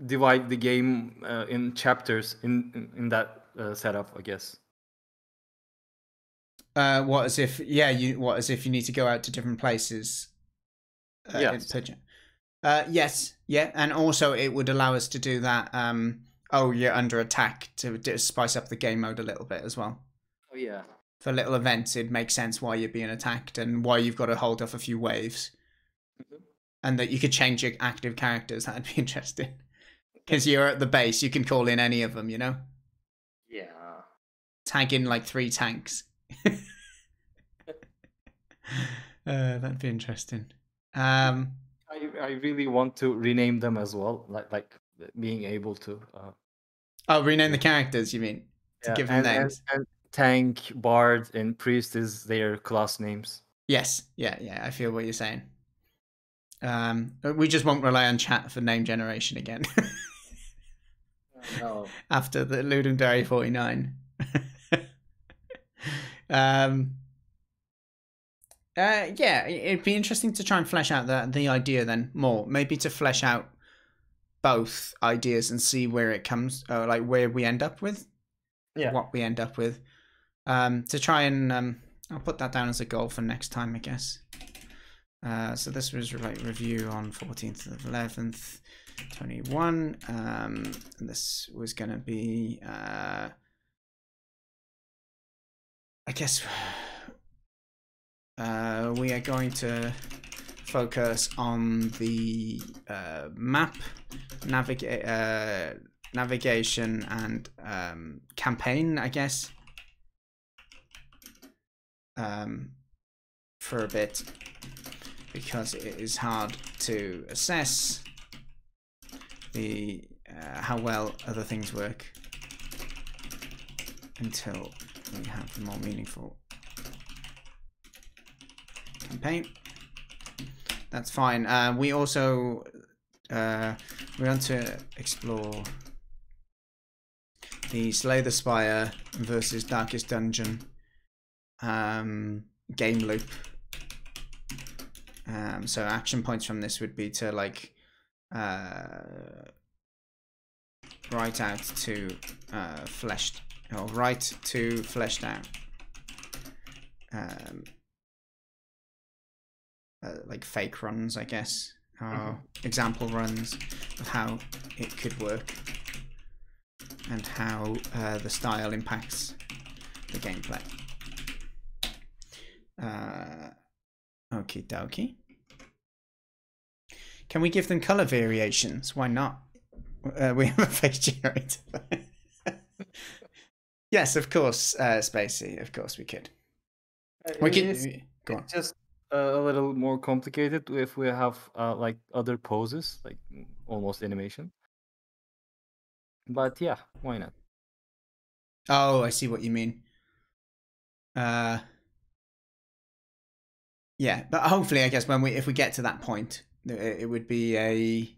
divide the game in chapters in that setup, I guess. What as if you need to go out to different places? Yes. Yes, yeah, and also it would allow us to do that. Oh, you're under attack, to spice up the game mode a little bit as well. Oh yeah. For little events, it makes sense why you're being attacked and why you've got to hold off a few waves. And that you could change your active characters. That'd be interesting. Because you're at the base, you can call in any of them, you know? Yeah. Tag in like 3 tanks. That'd be interesting. I really want to rename them as well. Like being able to... Oh, rename the characters, you mean? Yeah, to give them names. And Tank, Bard, and Priest is their class names. Yes. Yeah, I feel what you're saying. We just won't rely on chat for name generation again. No. After the Ludum Dare 49. Yeah, it'd be interesting to try and flesh out the idea then more. Maybe to flesh out both ideas and see where it comes, like where we end up with. Yeah. What we end up with. To try and I'll put that down as a goal for next time, I guess. So this was like review on 14/11/21. And this was going to be, I guess, we are going to focus on the map, navigation, and campaign, I guess, for a bit. Because it is hard to assess the how well other things work until we have a more meaningful campaign. That's fine. We also we want to explore the Slay the Spire versus Darkest Dungeon game loop. So action points from this would be to like write out to fleshed, or write to fleshed out like fake runs, I guess, or example runs of how it could work and how the style impacts the gameplay. Okie dokie. Can we give them color variations? Why not? We have a face generator. Yes, of course, Spacey. Of course, we could. We could. Go on. It's just a little more complicated if we have like other poses, like almost animation. But yeah, why not? Oh, I see what you mean. Yeah, but hopefully, I guess, when if we get to that point, it would be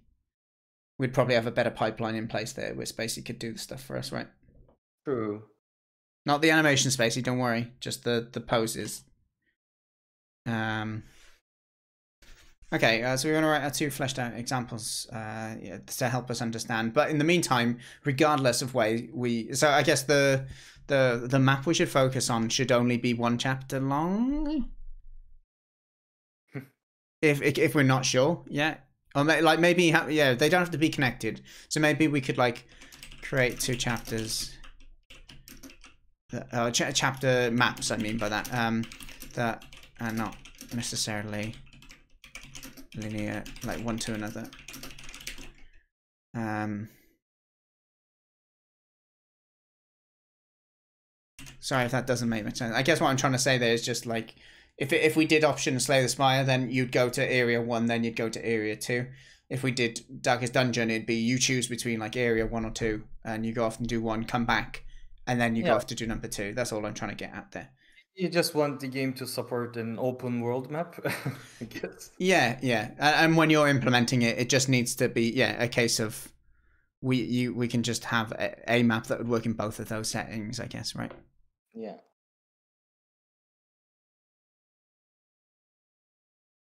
we'd probably have a better pipeline in place there where Spacey could do the stuff for us, right? True. Not the animation, Spacey, don't worry. Just the poses. Okay, so we want to write our 2 fleshed out examples yeah, to help us understand. But in the meantime, regardless of way we... So I guess the map we should focus on should only be 1 chapter long? If we're not sure, yeah, or like maybe yeah, they don't have to be connected. So maybe we could like create 2 chapters, chapter maps. I mean by that that are not necessarily linear, like one to another. Sorry if that doesn't make much sense. I guess what I'm trying to say there is just like. If we did option Slay the Spire, then you'd go to Area 1, then you'd go to Area 2. if we did Darkest Dungeon, it'd be you choose between like area 1 or 2, and you go off and do 1, come back, and then you go off to do number 2. That's all I'm trying to get at there. You just want the game to support an open world map, I guess. Yeah, yeah. And when you're implementing it, it just needs to be, yeah, a case of we can just have a map that would work in both of those settings, I guess, right? Yeah.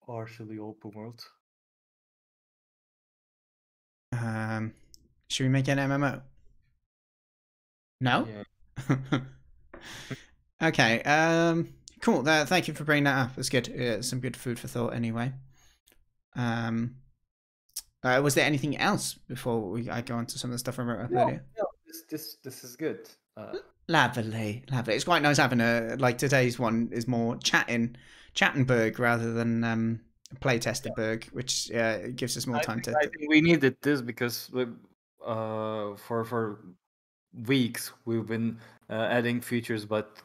Partially open world. Should we make an MMO? No? Yeah. Okay, cool. Thank you for bringing that up. That's good. Some good food for thought anyway. Was there anything else before I go on to some of the stuff I wrote up earlier? No, this is good. Lovely, lovely. It's quite nice having a, like, today's one is more Cattenburg rather than Playtesterburg, which gives us more time to... I think we needed this because we, for weeks we've been adding features, but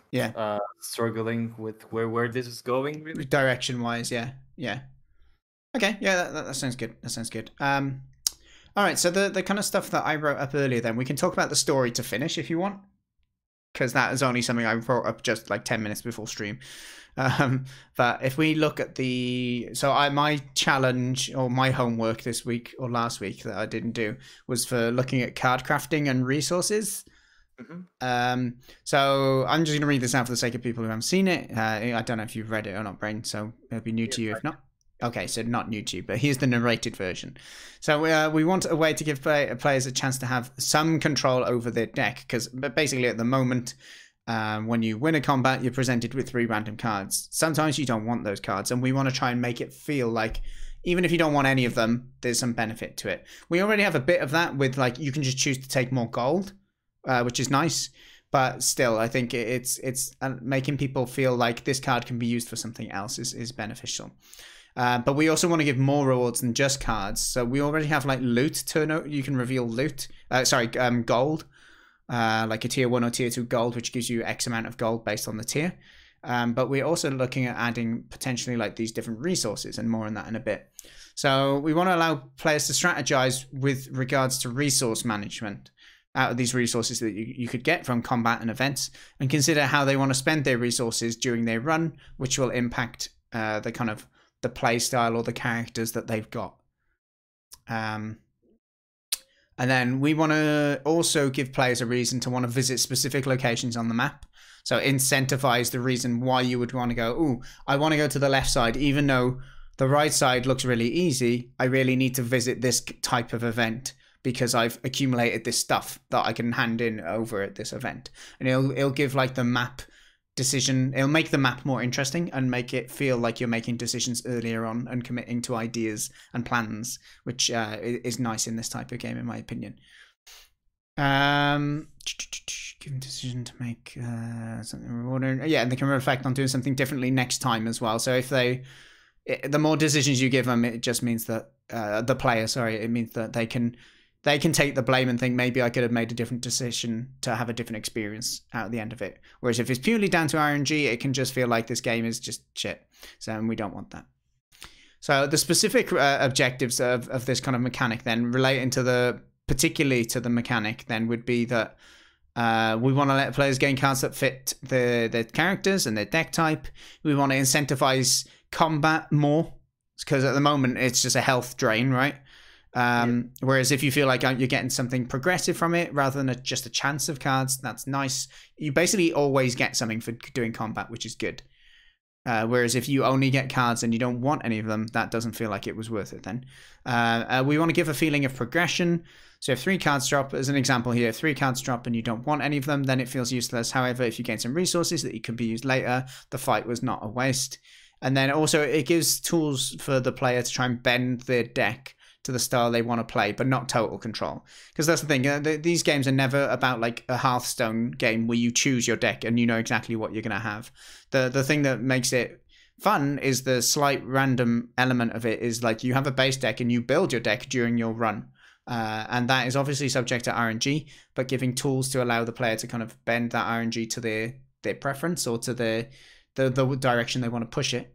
struggling with where this is going, really. Direction wise, yeah, yeah. Okay, yeah, that sounds good. That sounds good. All right, so the kind of stuff that I wrote up earlier, then we can talk about the story to finish if you want, because that is only something I brought up just like 10 minutes before stream. But if we look at the, so my challenge or my homework this week or last week that I didn't do was for looking at card crafting and resources. Mm-hmm. So I'm just going to read this out for the sake of people who haven't seen it. I don't know if you've read it or not, Brain, so it'll be new to you if not. Okay, so not new to you, but here's the narrated version. So we want a way to give players a chance to have some control over their deck, because basically at the moment, when you win a combat, you're presented with 3 random cards. Sometimes you don't want those cards, and we want to try and make it feel like even if you don't want any of them, there's some benefit to it. We already have a bit of that with, like, you can just choose to take more gold, which is nice, but still, I think it's making people feel like this card can be used for something else is beneficial. But we also want to give more rewards than just cards. So we already have, like, loot turnover. You can reveal loot, gold, like a tier 1 or tier 2 gold, which gives you X amount of gold based on the tier. But we're also looking at adding potentially like these different resources, and more on that in a bit. So we want to allow players to strategize with regards to resource management out of these resources that you could get from combat and events, and consider how they want to spend their resources during their run, which will impact the kind of the play style or the characters that they've got. And then we want to also give players a reason to want to visit specific locations on the map. So incentivize the reason why you would want to go, ooh, I want to go to the left side, even though the right side looks really easy. I really need to visit this type of event because I've accumulated this stuff that I can hand in over at this event. And it'll give, like, the map decision, it'll make the map more interesting and make it feel like you're making decisions earlier on and committing to ideas and plans, which is nice in this type of game, in my opinion. Given decision to make something rewarding, yeah, and they can reflect on doing something differently next time as well. So if the more decisions you give them, it just means that the player, sorry, it means that they can take the blame and think, maybe I could have made a different decision to have a different experience out at the end of it. Whereas if it's purely down to RNG, it can just feel like this game is just shit. So, and we don't want that. So the specific objectives of this kind of mechanic then, relating to particularly to the mechanic then, would be that we want to let players gain cards that fit their characters and their deck type. We want to incentivize combat more, because at the moment it's just a health drain, right? Whereas if you feel like you're getting something progressive from it rather than just a chance of cards, that's nice. You basically always get something for doing combat, which is good. Whereas if you only get cards and you don't want any of them, that doesn't feel like it was worth it then. We want to give a feeling of progression. So if 3 cards drop, as an example here, if 3 cards drop and you don't want any of them, then it feels useless. However, if you gain some resources that can be used later, the fight was not a waste. And then also it gives tools for the player to try and bend their deck to the style they want to play, but not total control. Because that's the thing, these games are never about like a Hearthstone game where you choose your deck and you know exactly what you're going to have. The thing that makes it fun is the slight random element of it, is like you have a base deck and you build your deck during your run. And that is obviously subject to RNG, but giving tools to allow the player to kind of bend that RNG to their preference or to the direction they want to push it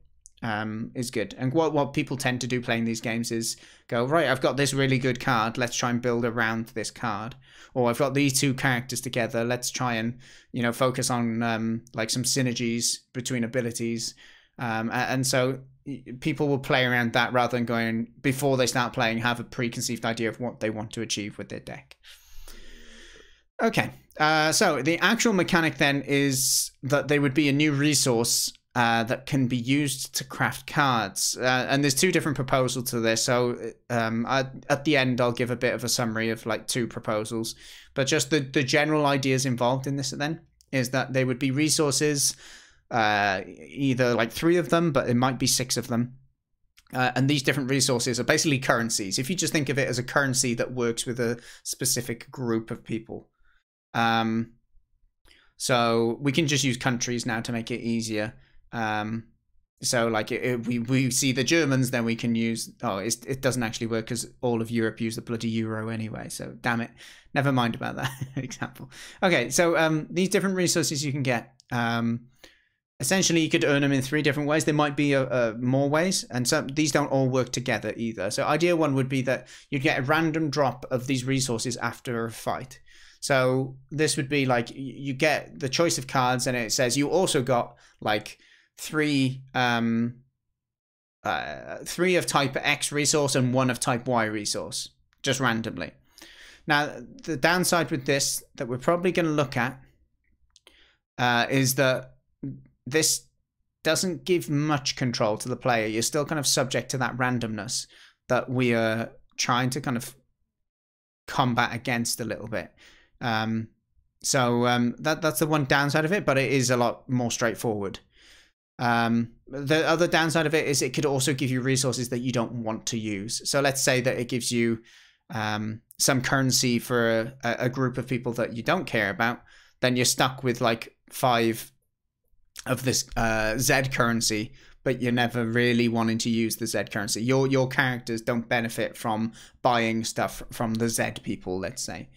is good. And what people tend to do playing these games is go, right, I've got this really good card, let's try and build around this card. Or I've got these two characters together, let's try and, you know, focus on like some synergies between abilities. And so people will play around that rather than going, before they start playing, have a preconceived idea of what they want to achieve with their deck. Okay, so the actual mechanic then is that they would be a new resource that can be used to craft cards. And there's two different proposals to this. So at the end, I'll give a bit of a summary of like two proposals. But just the general ideas involved in this then is that they would be resources, either like 3 of them, but it might be 6 of them. And these different resources are basically currencies. If you just think of it as a currency that works with a specific group of people. So we can just use countries now to make it easier. So like we see the Germans, then we can use, oh, it doesn't actually work because all of Europe use the bloody euro anyway. So damn it. Never mind about that example. Okay. So, these different resources you can get, essentially, you could earn them in 3 different ways. There might be more ways, and so these don't all work together either. So idea 1 would be that you'd get a random drop of these resources after a fight. So this would be like you get the choice of cards, and it says you also got like 3 of type X resource and 1 of type Y resource, just randomly. Now, the downside with this that we're probably going to look at is that this doesn't give much control to the player. You're still kind of subject to that randomness that we are trying to kind of combat against a little bit. That's the one downside of it, but it is a lot more straightforward. The other downside of it is it could also give you resources that you don't want to use. So let's say that it gives you some currency for a group of people that you don't care about. Then you're stuck with like 5 of this Z currency, but you're never really wanting to use the Z currency. Your characters don't benefit from buying stuff from the Z people, let's say.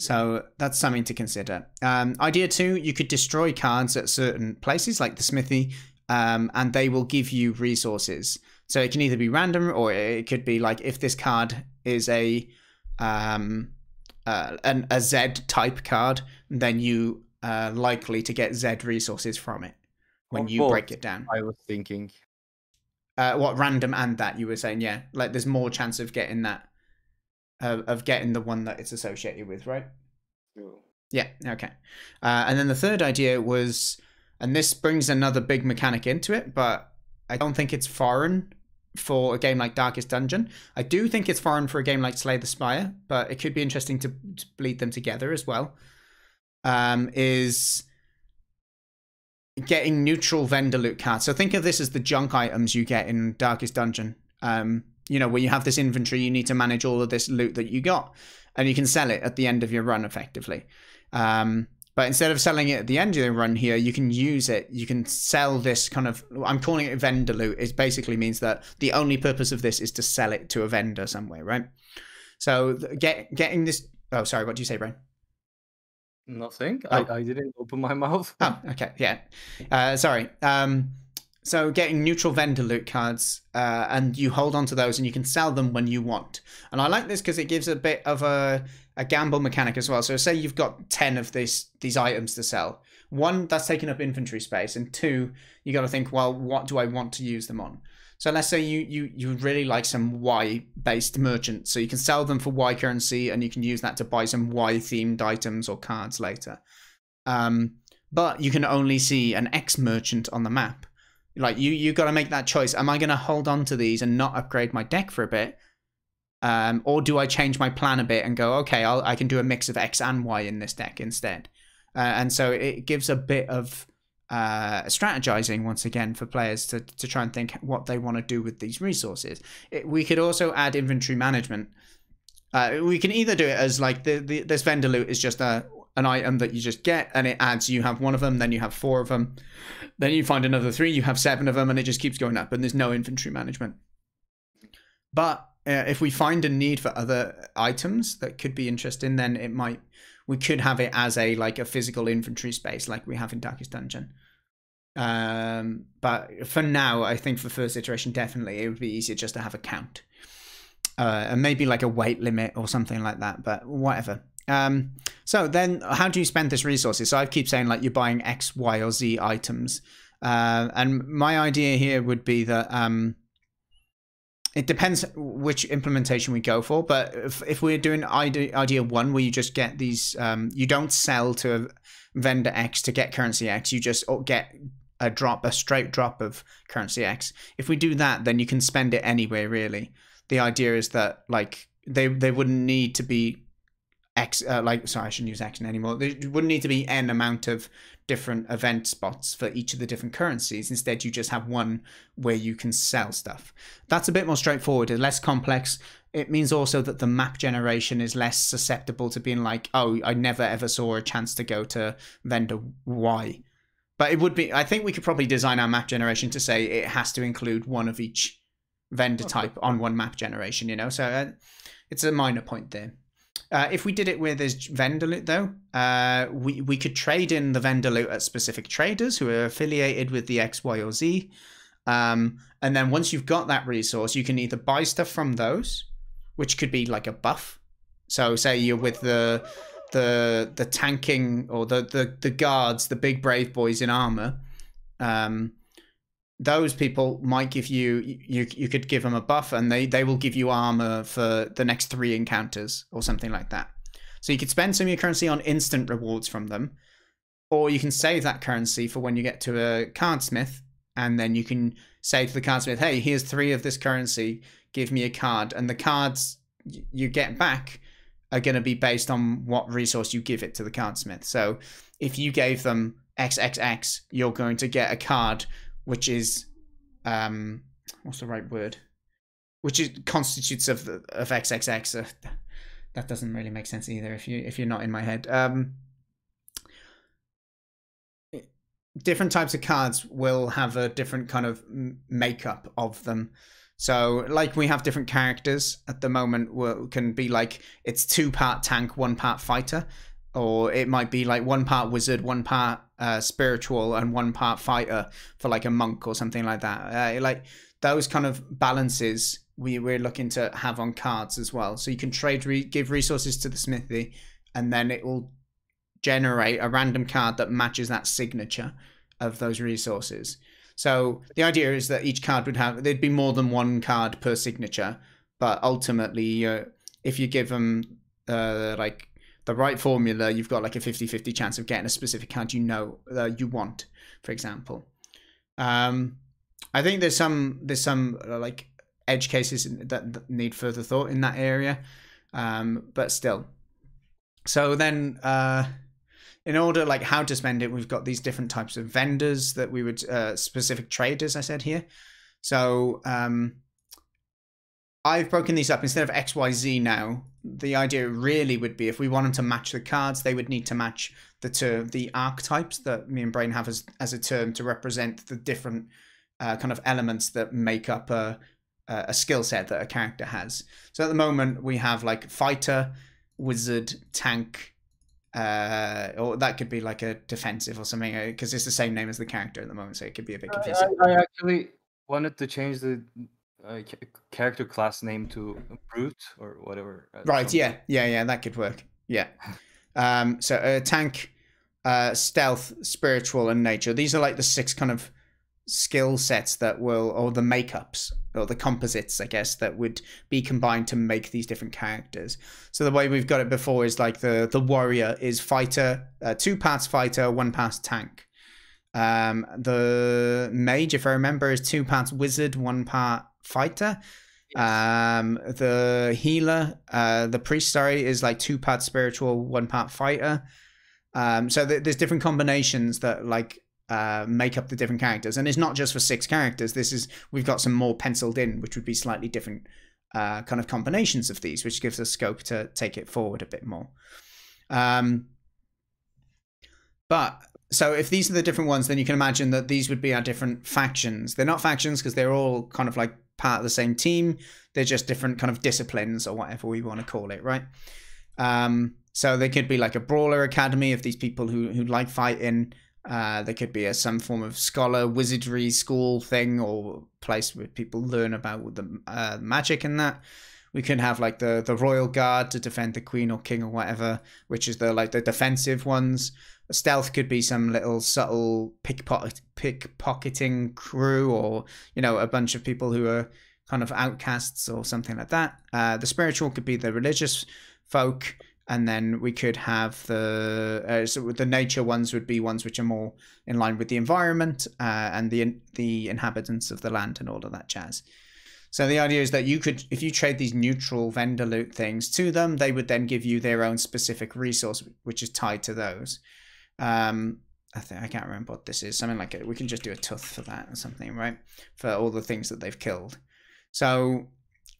So that's something to consider. Idea 2, you could destroy cards at certain places like the smithy, and they will give you resources. So it can either be random, or it could be like if this card is a Z type card, then you likely to get Z resources from it when you break it down. I was thinking what random and that you were saying, yeah, like there's more chance of getting that of getting the one that it's associated with, right? Cool. Yeah, okay. And then the third idea was, and this brings another big mechanic into it, but I don't think it's foreign for a game like Darkest Dungeon. I do think it's foreign for a game like Slay the Spire, but it could be interesting to bleed them together as well. Is getting neutral vendor loot cards. So think of this as the junk items you get in Darkest Dungeon. You know, where you have this inventory, you need to manage all of this loot that you got, and you can sell it at the end of your run effectively. But instead of selling it at the end of your run here, you can use it. You can sell this kind of, I'm calling it vendor loot. It basically means that the only purpose of this is to sell it to a vendor somewhere, right? So getting this, oh, sorry, what do you say, Brian? Nothing. Oh. I didn't open my mouth. Oh, okay. Yeah. Sorry. So getting neutral vendor loot cards, and you hold on to those and you can sell them when you want. And I like this because it gives a bit of a gamble mechanic as well. So say you've got 10 of these items to sell. 1, that's taking up inventory space. And 2, you got to think, well, what do I want to use them on? So let's say you really like some Y-based merchants, so you can sell them for Y currency, and you can use that to buy some Y-themed items or cards later. But you can only see an X merchant on the map. Like you got to make that choice. Am I going to hold on to these and not upgrade my deck for a bit, or do I change my plan a bit and go, okay, I can do a mix of X and Y in this deck instead? And so it gives a bit of strategizing once again for players to try and think what they want to do with these resources. We could also add inventory management. We can either do it as like this vendor loot is just an item that you just get, and it adds, you have 1 of them, then you have 4 of them, then you find another 3, you have 7 of them, and it just keeps going up, and there's no inventory management. But if we find a need for other items that could be interesting, then we could have it as a physical inventory space like we have in Darkest Dungeon. But for now, I think for first iteration, definitely it would be easier just to have a count, and maybe like a weight limit or something like that, but whatever. So then how do you spend this resources? So I keep saying like you're buying X, Y, or Z items. And my idea here would be that it depends which implementation we go for. But if we're doing idea one, where you just get these, you don't sell to vendor X to get currency X, you just get a straight drop of currency X. If we do that, then you can spend it anywhere, really. The idea is that like they wouldn't need to be X, sorry, I shouldn't use X anymore. There wouldn't need to be N amount of different event spots for each of the different currencies. Instead, you just have one where you can sell stuff. That's a bit more straightforward and less complex. It means also that the map generation is less susceptible to being like, oh, I never ever saw a chance to go to vendor Y. But it would be, I think we could probably design our map generation to say it has to include one of each vendor type on one map generation, you know? So it's a minor point there. If we did it where there's vendor loot, though, we could trade in the vendor loot at specific traders who are affiliated with the X, Y, or Z. And then once you've got that resource, you can either buy stuff from those, which could be like a buff. So say you're with the tanking or the guards, the big brave boys in armor. Those people might give you could give them a buff and they will give you armor for the next 3 encounters or something like that. So you could spend some of your currency on instant rewards from them, or you can save that currency for when you get to a cardsmith, and then you can say to the cardsmith, hey, here's 3 of this currency, give me a card. And the cards you get back are going to be based on what resource you give it to the cardsmith. So if you gave them XXX, you're going to get a card which is, what's the right word? Which is constitutes of XXX. So that doesn't really make sense either if you're not in my head. Different types of cards will have a different kind of makeup of them. So like we have different characters at the moment where it can be like it's 2-part tank, 1-part fighter. Or it might be like 1-part wizard, 1-part spiritual, and 1-part fighter for like a monk or something like that. Like those kind of balances we're looking to have on cards as well. So you can trade, give resources to the smithy, and then it will generate a random card that matches that signature of those resources. So the idea is that each card would have, there'd be more than 1 card per signature, but ultimately if you give them like the right formula, you've got like a 50-50 chance of getting a specific card you know you want, for example. I think there's some like edge cases that need further thought in that area, but still. So then in order like how to spend it, we've got these different types of vendors that we would specific traders, I said here. So I've broken these up instead of X, Y, Z now. The idea really would be if we want them to match the cards, they would need to match the term, the archetypes that me and Brain have as a term to represent the different kind of elements that make up a skill set that a character has. So at the moment we have like fighter, wizard, tank, or that could be like a defensive or something, because it's the same name as the character at the moment, so it could be a bit confusing. I actually wanted to change the character class name to brute or whatever. Right, yeah, that could work. Yeah. So tank, stealth, spiritual, and nature. These are like the 6 kind of skill sets that will, or the makeups, or the composites, I guess, that would be combined to make these different characters. So the way we've got it before is like the warrior is fighter, 2 parts fighter, 1 part tank. The mage, if I remember, is 2 parts wizard, 1 part fighter. Yes. The healer, the priest, sorry, is like 2 parts spiritual, 1 part fighter. So there's different combinations that like make up the different characters, and it's not just for 6 characters. This is, we've got some more penciled in, which would be slightly different kind of combinations of these, which gives us scope to take it forward a bit more. So if these are the different ones, then you can imagine that these would be our different factions. They're not factions because they're all kind of like part of the same team. They're just different kind of disciplines or whatever we want to call it, right? So they could be like a brawler academy of these people who like fighting, There could be some form of scholar wizardry school thing or place where people learn about the magic and that. We can have like the royal guard to defend the queen or king or whatever, which is the defensive ones. Stealth could be some little subtle pickpocketing crew, or you know, a bunch of people who are kind of outcasts or something like that. The spiritual could be the religious folk, and then we could have so the nature ones would be ones which are more in line with the environment and the inhabitants of the land and all of that jazz. So the idea is that you could, if you trade these neutral vendor loot things to them, they would then give you their own specific resource, which is tied to those. I can't remember what this is. Something like it. We can just do a tooth for that or something, right? For all the things that they've killed. So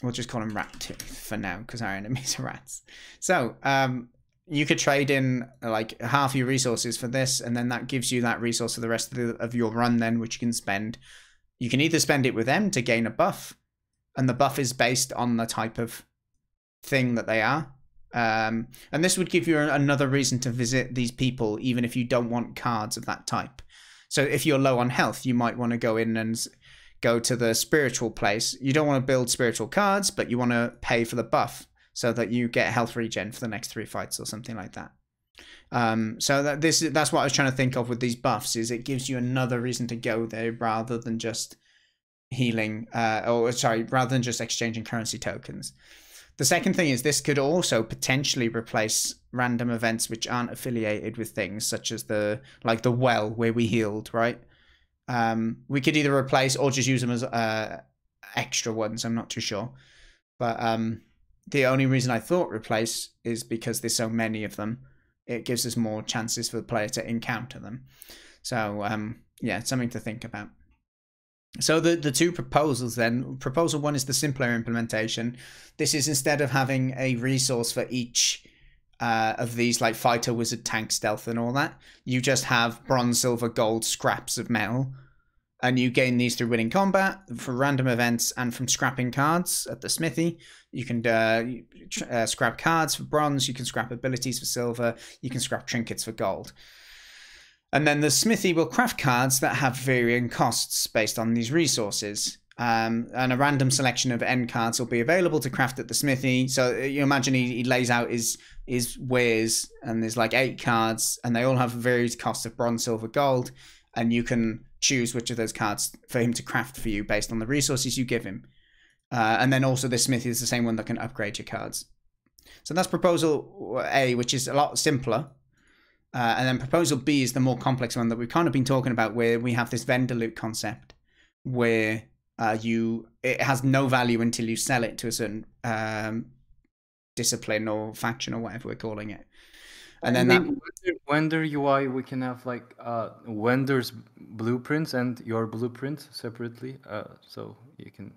we'll just call them rat tooth for now, because our enemies are rats. So you could trade in like half your resources for this, and then that gives you that resource for the rest of your run then, which you can spend. You can either spend it with them to gain a buff, and the buff is based on the type of thing that they are. And this would give you another reason to visit these people, even if you don't want cards of that type. So if you're low on health, you might want to go in and go to the spiritual place. You don't want to build spiritual cards, but you want to pay for the buff so that you get health regen for the next 3 fights or something like that. So that's what I was trying to think of with these buffs, is it gives you another reason to go there rather than just healing, rather than just exchanging currency tokens. The second thing is this could also potentially replace random events which aren't affiliated with things, such as the well where we healed, right? We could either replace or just use them as extra ones. I'm not too sure, but the only reason I thought replace is because there's so many of them. It gives us more chances for the player to encounter them. So yeah, something to think about. So the two proposals then. Proposal 1 is the simpler implementation. This is instead of having a resource for each of these, like fighter, wizard, tank, stealth and all that, you just have bronze, silver, gold, scraps of metal, and you gain these through winning combat, for random events, and from scrapping cards at the smithy. You can scrap cards for bronze, you can scrap abilities for silver, you can scrap trinkets for gold. And then the smithy will craft cards that have varying costs based on these resources. And a random selection of end cards will be available to craft at the smithy. So you imagine he lays out his wares, and there's like 8 cards, and they all have varied costs of bronze, silver, gold. And you can choose which of those cards for him to craft for you based on the resources you give him. And then also this smithy is the same one that can upgrade your cards. So that's proposal A, which is a lot simpler. And then proposal B is the more complex one that we've kind of been talking about, where we have this vendor loot concept where it has no value until you sell it to a certain discipline or faction or whatever we're calling it. And then that vendor UI, we can have like vendor's blueprints and your blueprint separately, so you can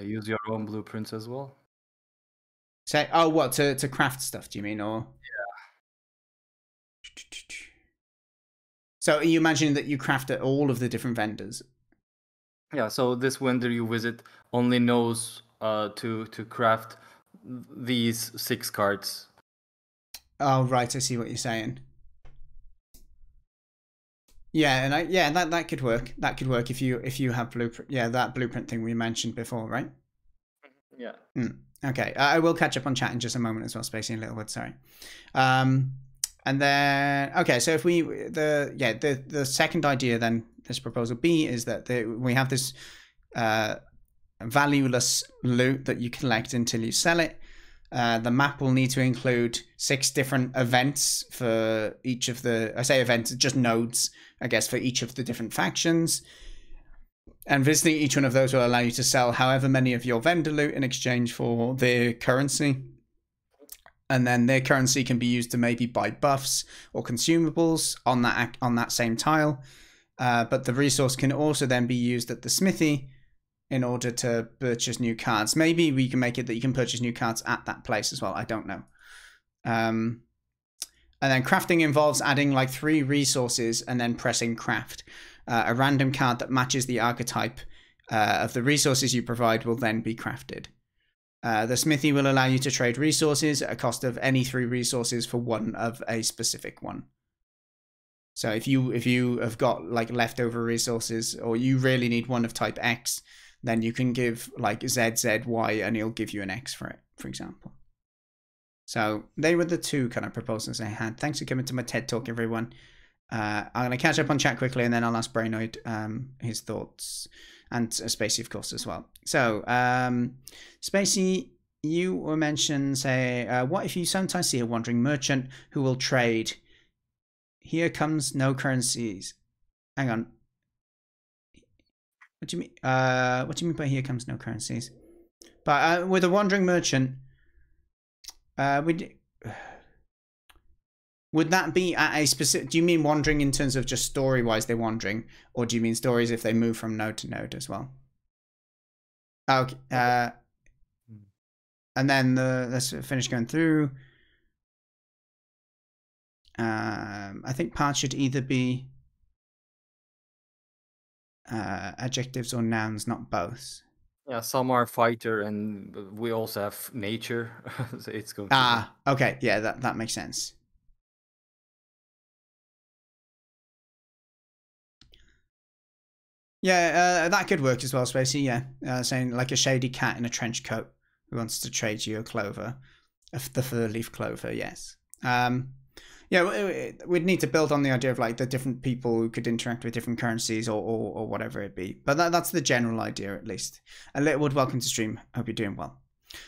use your own blueprints as well. Say, oh, what to craft stuff? Do you mean or? Yeah. So are you imagining that you craft at all of the different vendors? Yeah, so this vendor you visit only knows to craft these 6 cards. Oh right, I see what you're saying. Yeah, and that could work. That could work if you have blueprint. Yeah, that blueprint thing we mentioned before, right? Yeah. Okay, I will catch up on chat in just a moment as well, Spacey and Littlewood. Sorry. And then, okay, so if we, the second idea then, this proposal B, is that we have this valueless loot that you collect until you sell it. The map will need to include 6 different events for each of the, I say events, just nodes, I guess, for each of the different factions. And visiting each one of those will allow you to sell however many of your vendor loot in exchange for their currency. And then their currency can be used to maybe buy buffs or consumables on that same tile. But the resource can also then be used at the smithy in order to purchase new cards. Maybe we can make it that you can purchase new cards at that place as well. I don't know. And then crafting involves adding like 3 resources and then pressing craft. A random card that matches the archetype of the resources you provide will then be crafted. The smithy will allow you to trade resources at a cost of any 3 resources for one of a specific one. So if you have got like leftover resources, or you really need one of type X, then you can give like ZZY and he'll give you an X for it, for example. So they were the two kind of proposals I had. Thanks for coming to my TED Talk, everyone. I'm going to catch up on chat quickly, and then I'll ask Brainoid his thoughts, and Spacey, of course, as well. So Spacey, you were mentioned, say, what if you sometimes see a wandering merchant who will trade? Here comes no currencies. Hang on. What do you mean? What do you mean by here comes no currencies? But with a wandering merchant, would that be at a specific? Do you mean wandering in terms of just story-wise they're wandering, or do you mean stories if they move from node to node as well? Okay. And then let's finish going through. I think parts should either be adjectives or nouns, not both. Yeah, some are fighter, and we also have nature. So it's confusing. Ah, okay, yeah, that makes sense. Yeah, that could work as well, Spacey. Yeah, saying like a shady cat in a trench coat who wants to trade you a clover, the fur-leaf clover. Yes. Yeah, we'd need to build on the idea of like the different people who could interact with different currencies or whatever it be. But that's the general idea, at least. And Littlewood, welcome to stream. Hope you're doing well.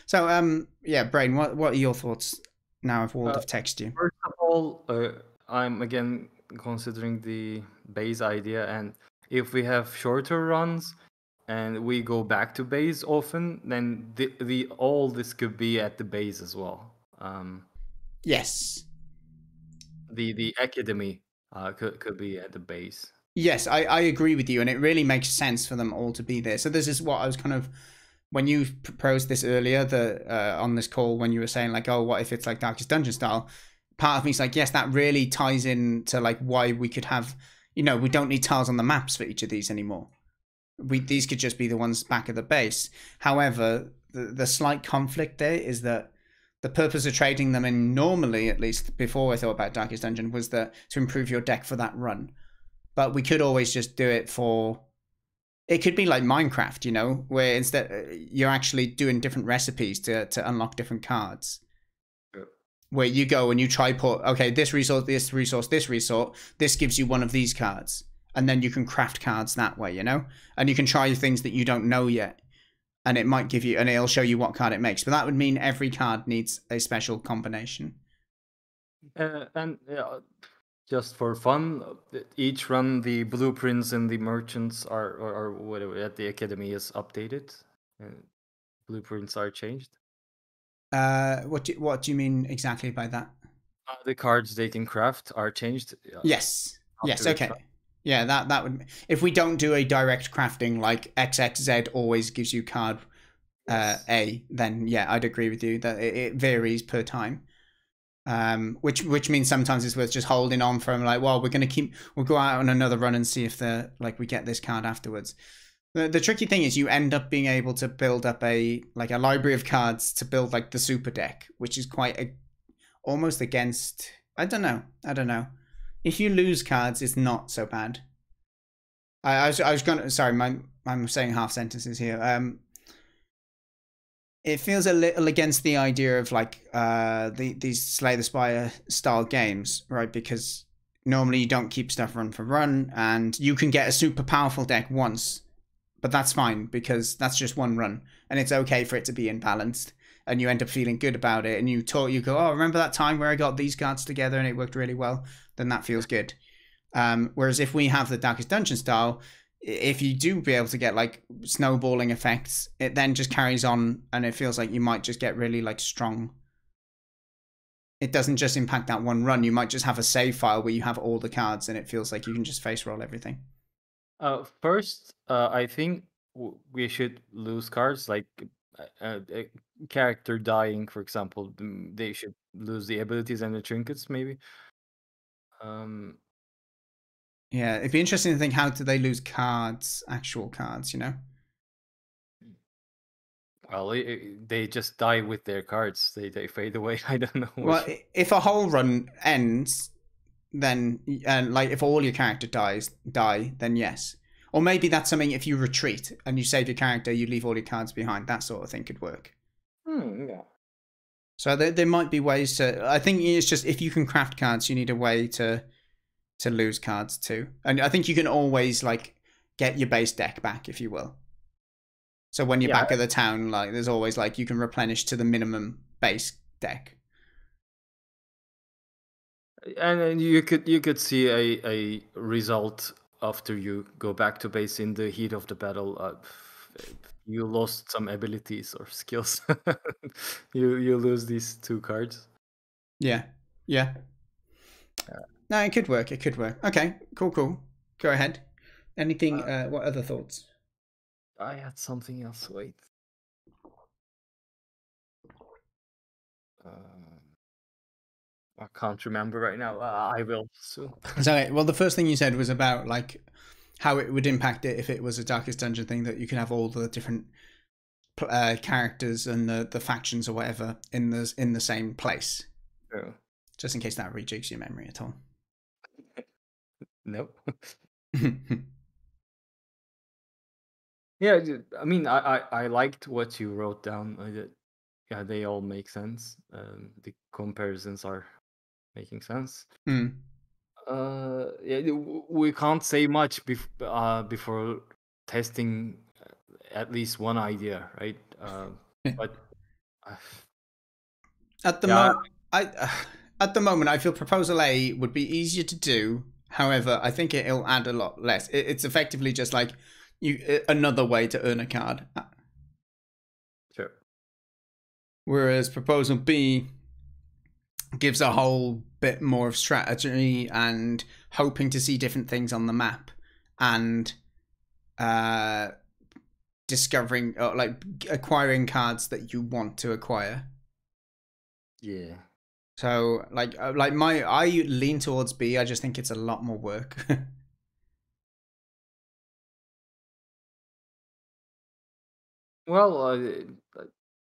So, yeah, Brain, what are your thoughts now I've walled of text you? First of all, I'm again considering the base idea. And if we have shorter runs and we go back to base often, then all this could be at the base as well. Yes. The academy could be at the base. Yes, I agree with you, and it really makes sense for them all to be there. So this is what I was kind of, when you proposed this earlier, on this call, when you were saying like, oh, what if it's like Darkest Dungeon style? Part of me's like, yes, that really ties in to like why we could have, you know, we don't need tiles on the maps for each of these anymore. These could just be the ones back at the base. However, the slight conflict there is that the purpose of trading them in normally, at least before I thought about Darkest Dungeon, was to improve your deck for that run. But we could always just do it for... It could be like Minecraft, you know, where instead you're actually doing different recipes to unlock different cards. Yeah. Where you go and you try put, okay, this resource, this resource, this resource, this gives you one of these cards. And then you can craft cards that way, you know? And you can try things that you don't know yet. And it might give you, and it'll show you what card it makes. But that would mean every card needs a special combination. And just for fun, each run the blueprints and the merchants are, or whatever, at the academy is updated. Blueprints are changed. What do you mean exactly by that? The cards they can craft are changed. Yes. Yes. Okay. Yeah, that would, if we don't do a direct crafting like XXZ always gives you card A, then yeah, I'd agree with you that it varies per time, which means sometimes it's worth just holding on from like, well, we'll go out on another run and see if we get this card afterwards. The tricky thing is you end up being able to build up a library of cards to build like the super deck, which is quite almost against, I don't know. If you lose cards, it's not so bad. I was gonna, sorry, I'm saying half sentences here. It feels a little against the idea of like these Slay the Spire style games, right? Because normally you don't keep stuff run for run, and you can get a super powerful deck once, but that's fine because that's just one run, and it's okay for it to be imbalanced. And you end up feeling good about it, and you go, oh, remember that time where I got these cards together and it worked really well? Then that feels good. Whereas if we have the Darkest Dungeon style, if you do be able to get like snowballing effects, it then just carries on, and it feels like you might just get really like strong. It doesn't just impact that one run. You might just have a save file where you have all the cards, and it feels like you can just face roll everything. First, I think we should lose cards like... a character dying, for example, they should lose the abilities and the trinkets, maybe. Yeah, it'd be interesting to think, how do they lose cards, actual cards, you know? Well, they just die with their cards. They fade away. I don't know. Well, if a whole run ends, then like if all your character die, then yes. Or maybe that's something if you retreat and you save your character, you leave all your cards behind. That sort of thing could work. Hmm, yeah. So there might be ways to. I think it's just if you can craft cards, you need a way to lose cards too. And I think you can always like get your base deck back, if you will. So when you're back at the town, like there's always like you can replenish to the minimum base deck. And you could see a result after you go back to base in the heat of the battle. You lost some abilities or skills. you lose these two cards. Yeah, yeah. No, it could work. It could work. Okay, cool. Go ahead. Anything? What other thoughts? I had something else. Wait. I can't remember right now. I will soon. Sorry. Well, the first thing you said was about like how it would impact it if it was a Darkest Dungeon thing, that you could have all the different characters and the factions or whatever in the same place. Oh. Just in case that rejigs your memory at all. Nope. Yeah, I mean, I liked what you wrote down. Yeah, they all make sense. The comparisons are making sense. Mm. Yeah, we can't say much before testing at least one idea, right? Yeah. But at the moment, I feel Proposal A would be easier to do. However, I think it'll add a lot less. It's effectively just like another way to earn a card. Sure. Whereas Proposal B gives a whole bit more of strategy and hoping to see different things on the map and discovering or like acquiring cards that you want to acquire. Yeah. So like I lean towards B. I just think it's a lot more work. Well,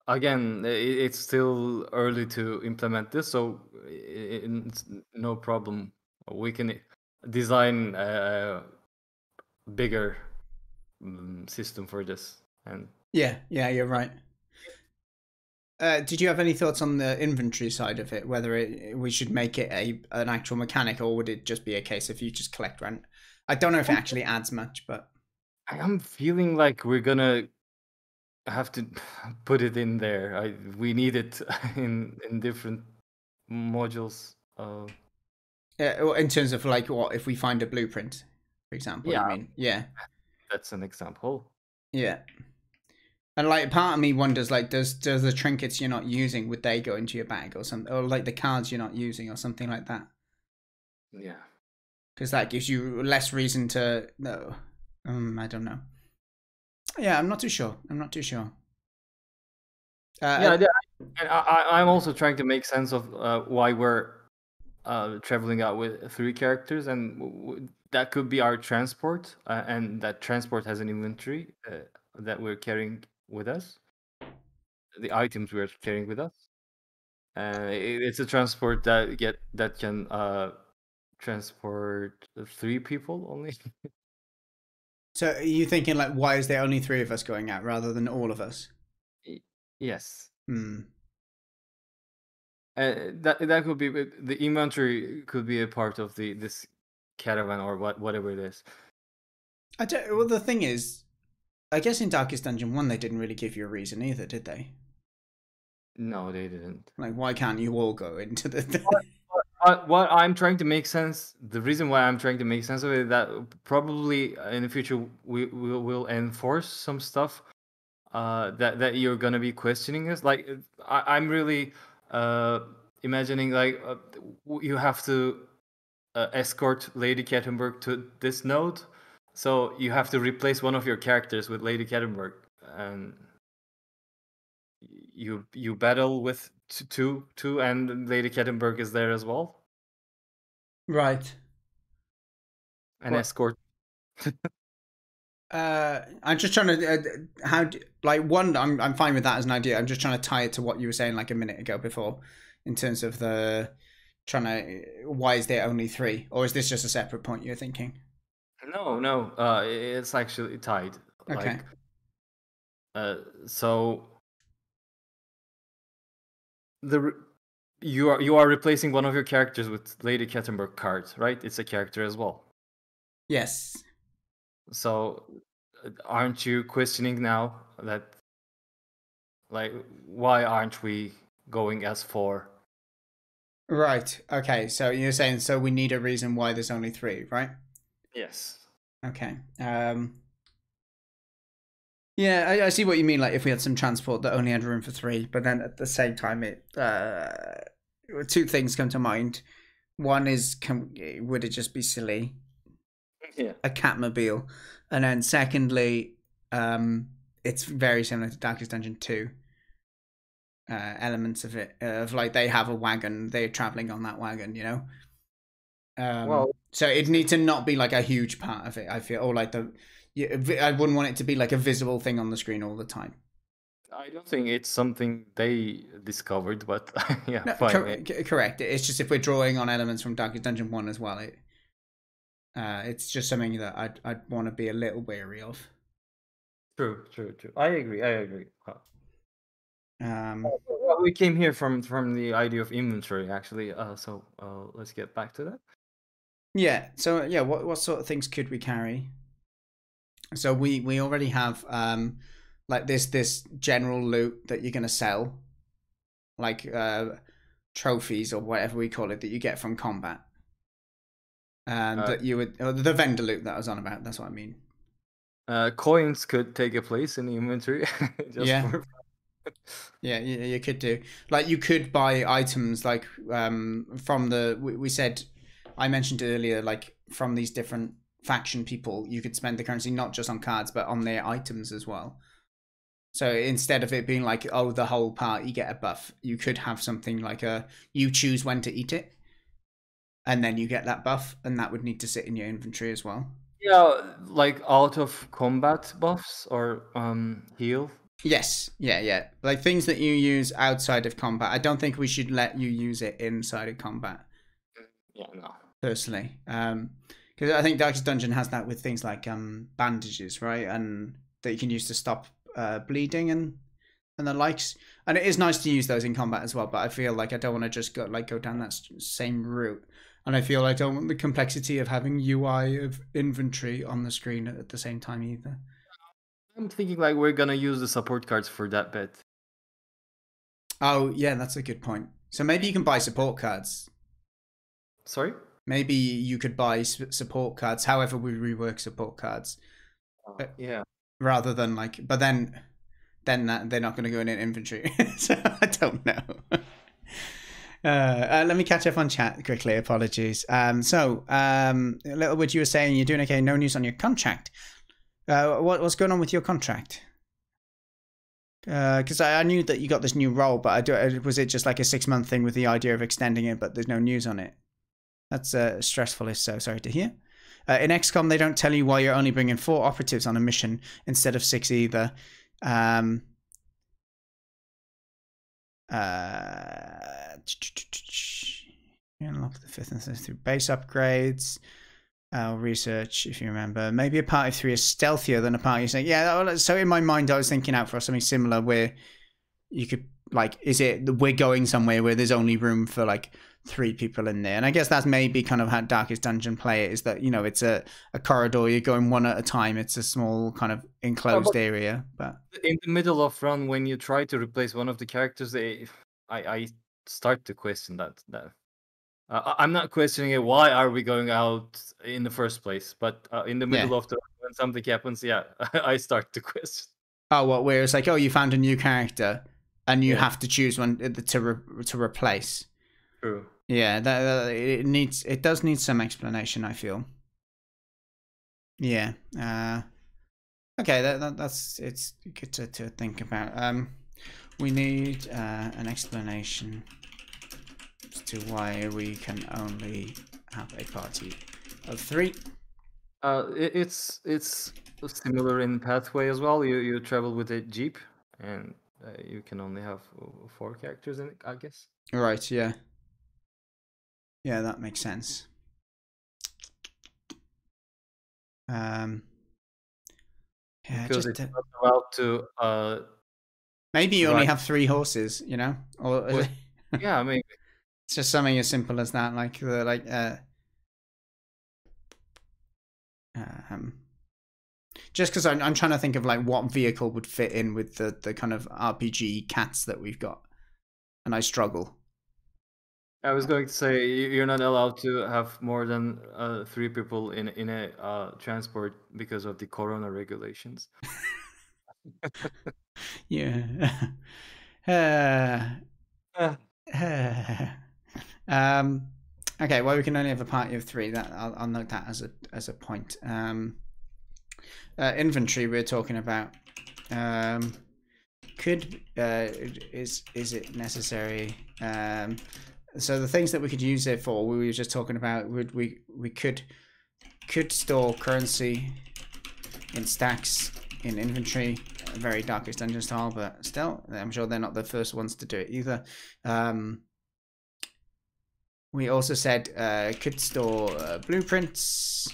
again, it's still early to implement this, so it's no problem. We can design a bigger system for this. And yeah, you're right. Did you have any thoughts on the inventory side of it? Whether we should make it an actual mechanic, or would it just be a case of you just collect rent? I don't know if it actually adds much, but I'm feeling like we're gonna have to put it in there. We need it in different modules. Yeah, in terms of like what if we find a blueprint, for example. Yeah, I mean, yeah, that's an example. Yeah, and like part of me wonders, like, does the trinkets you're not using, would they go into your bag or something, or like the cards you're not using or something like that? Yeah, because that gives you less reason to. No, I don't know. Yeah, I'm not too sure. Yeah, and I'm also trying to make sense of why we're traveling out with three characters, and that could be our transport, and that transport has an inventory that we're carrying with us, the items we're carrying with us. It's a transport that can transport three people only. So are you thinking like, why is there only three of us going out rather than all of us? Yes. Hmm. That could be, the inventory could be a part of this caravan or whatever it is. Well, the thing is, I guess in Darkest Dungeon 1 they didn't really give you a reason either, did they? No, they didn't. Like, why can't you all go into the... What I'm trying to make sense, the reason why I'm trying to make sense of it, is that probably in the future we will enforce some stuff that you're gonna be questioning us. Like I'm really imagining like you have to escort Lady Cattenburg to this node, so you have to replace one of your characters with Lady Cattenburg, and you battle with. Two, and Lady Cattenburg is there as well. Right. An escort. I'm just trying to I'm fine with that as an idea. I'm just trying to tie it to what you were saying like a minute ago before, in terms of the trying to, why is there only three? Or is this just a separate point you're thinking? No, no, it's actually tied. Okay. Like, so you are replacing one of your characters with Lady Cattenburg cards, right? It's a character as well. Yes. So aren't you questioning now that, like, why aren't we going as four? Right. Okay. So you're saying, so we need a reason why there's only three, right? Yes. Okay. Yeah, I see what you mean. Like, if we had some transport that only had room for three, but then at the same time, it two things come to mind. One is, would it just be silly? Yeah. A Catmobile, and then secondly, it's very similar to Darkest Dungeon 2. Elements of it, of like they have a wagon, they're traveling on that wagon, you know. Well, so it needs to not be like a huge part of it, I feel, or like the. I wouldn't want it to be like a visible thing on the screen all the time. I don't think it's something they discovered, but yeah, no, correct. It's just if we're drawing on elements from Darkest Dungeon 1 as well, it's just something that I'd want to be a little wary of. True, true, true. I agree. I agree. Huh. Well, we came here from the idea of inventory, actually. So let's get back to that. Yeah. So yeah, what sort of things could we carry? So we already have like this general loot that you're gonna sell, like trophies or whatever we call it that you get from combat, and that you would, or the vendor loot that I was on about. That's what I mean. Coins could take a place in the inventory. Just yeah. For... yeah, you could do, like, you could buy items like from the, we said, I mentioned earlier, like from these different faction people, you could spend the currency not just on cards but on their items as well. So instead of it being like, oh, the whole party get a buff, you could have something like a, you choose when to eat it and then you get that buff, and that would need to sit in your inventory as well. Yeah, like out of combat buffs or heal. Yes, yeah, yeah. Like things that you use outside of combat. I don't think we should let you use it inside of combat. Yeah, no. Personally. Because I think Darkest Dungeon has that with things like bandages, right? And that you can use to stop bleeding and the likes. And it is nice to use those in combat as well, but I feel like I don't want to just go down that same route. And I feel I don't want the complexity of having UI of inventory on the screen at the same time either. I'm thinking like we're gonna use the support cards for that bit. Oh yeah, that's a good point. So maybe you can buy support cards. Sorry? Maybe you could buy support cards. However, we rework support cards. Yeah. Rather than like, but then that, they're not gonna go in an inventory. So I don't know. Let me catch up on chat quickly. Apologies. So Littlewood, you were saying you're doing okay. No news on your contract. What's going on with your contract? Because I knew that you got this new role, but was it just like a 6-month thing with the idea of extending it, but there's no news on it? That's stressful, if so. Sorry to hear. In XCOM, they don't tell you why you're only bringing 4 operatives on a mission instead of 6 either. You unlock the 5th and 6th through base upgrades. I'll research, if you remember. Maybe a party of 3 is stealthier than a party of 6. Yeah, so in my mind, I was thinking out for something similar where you could, like, is it we're going somewhere where there's only room for, like, 3 people in there? And I guess that's maybe kind of how Darkest Dungeon play it, is that, you know, it's a corridor. You're going one at a time. It's a small kind of enclosed area. But in the middle of run, when you try to replace one of the characters, I start to question that. I'm not questioning it. Why are we going out in the first place? But in the middle of the, when something happens, yeah, I start to question. Oh, well, where it's like, oh, you found a new character, and you have to choose one to replace. True. Yeah, it does need some explanation, I feel. Yeah. Okay, that's it's good to think about. We need an explanation to why we can only have a party of 3. It's similar in Pathway as well. You travel with a jeep, and you can only have 4 characters in it, I guess. Right, yeah. Yeah, that makes sense. Yeah, because it's not allowed to. Maybe you only have 3 horses, you know. Or well, yeah, I mean, it's just something as simple as that, like the just because I'm trying to think of like what vehicle would fit in with the kind of RPG cats that we've got, and I struggle. I was going to say you're not allowed to have more than 3 people in a transport because of the corona regulations. Yeah. Okay. Well, we can only have a party of 3. That I'll note that as a point. Inventory we're talking about. Is it necessary? So the things that we could use it for, we were just talking about. Would we could store currency in stacks in inventory, very Darkest Dungeon style, but still, I'm sure they're not the first ones to do it either. We also said could store blueprints,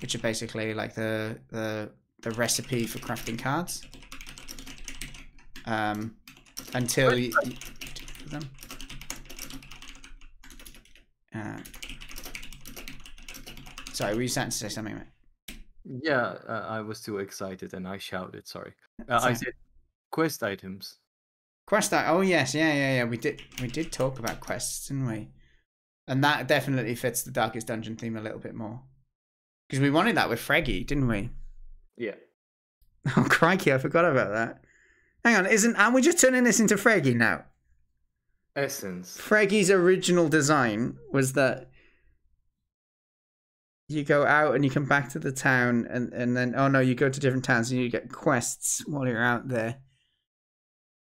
which are basically like the recipe for crafting cards. Until you do them. Sorry, were you starting to say something, mate? Yeah, I was too excited and I shouted. Sorry, I said quest items. Quest oh yes, yeah. We did talk about quests, didn't we? And that definitely fits the Darkest Dungeon theme a little bit more because we wanted that with Freggy, didn't we? Yeah. Oh crikey, I forgot about that. Hang on, aren't we just turning this into Freggy now? Essence. Freggy's original design was that you go out and you come back to the town and then, oh no, you go to different towns and you get quests while you're out there.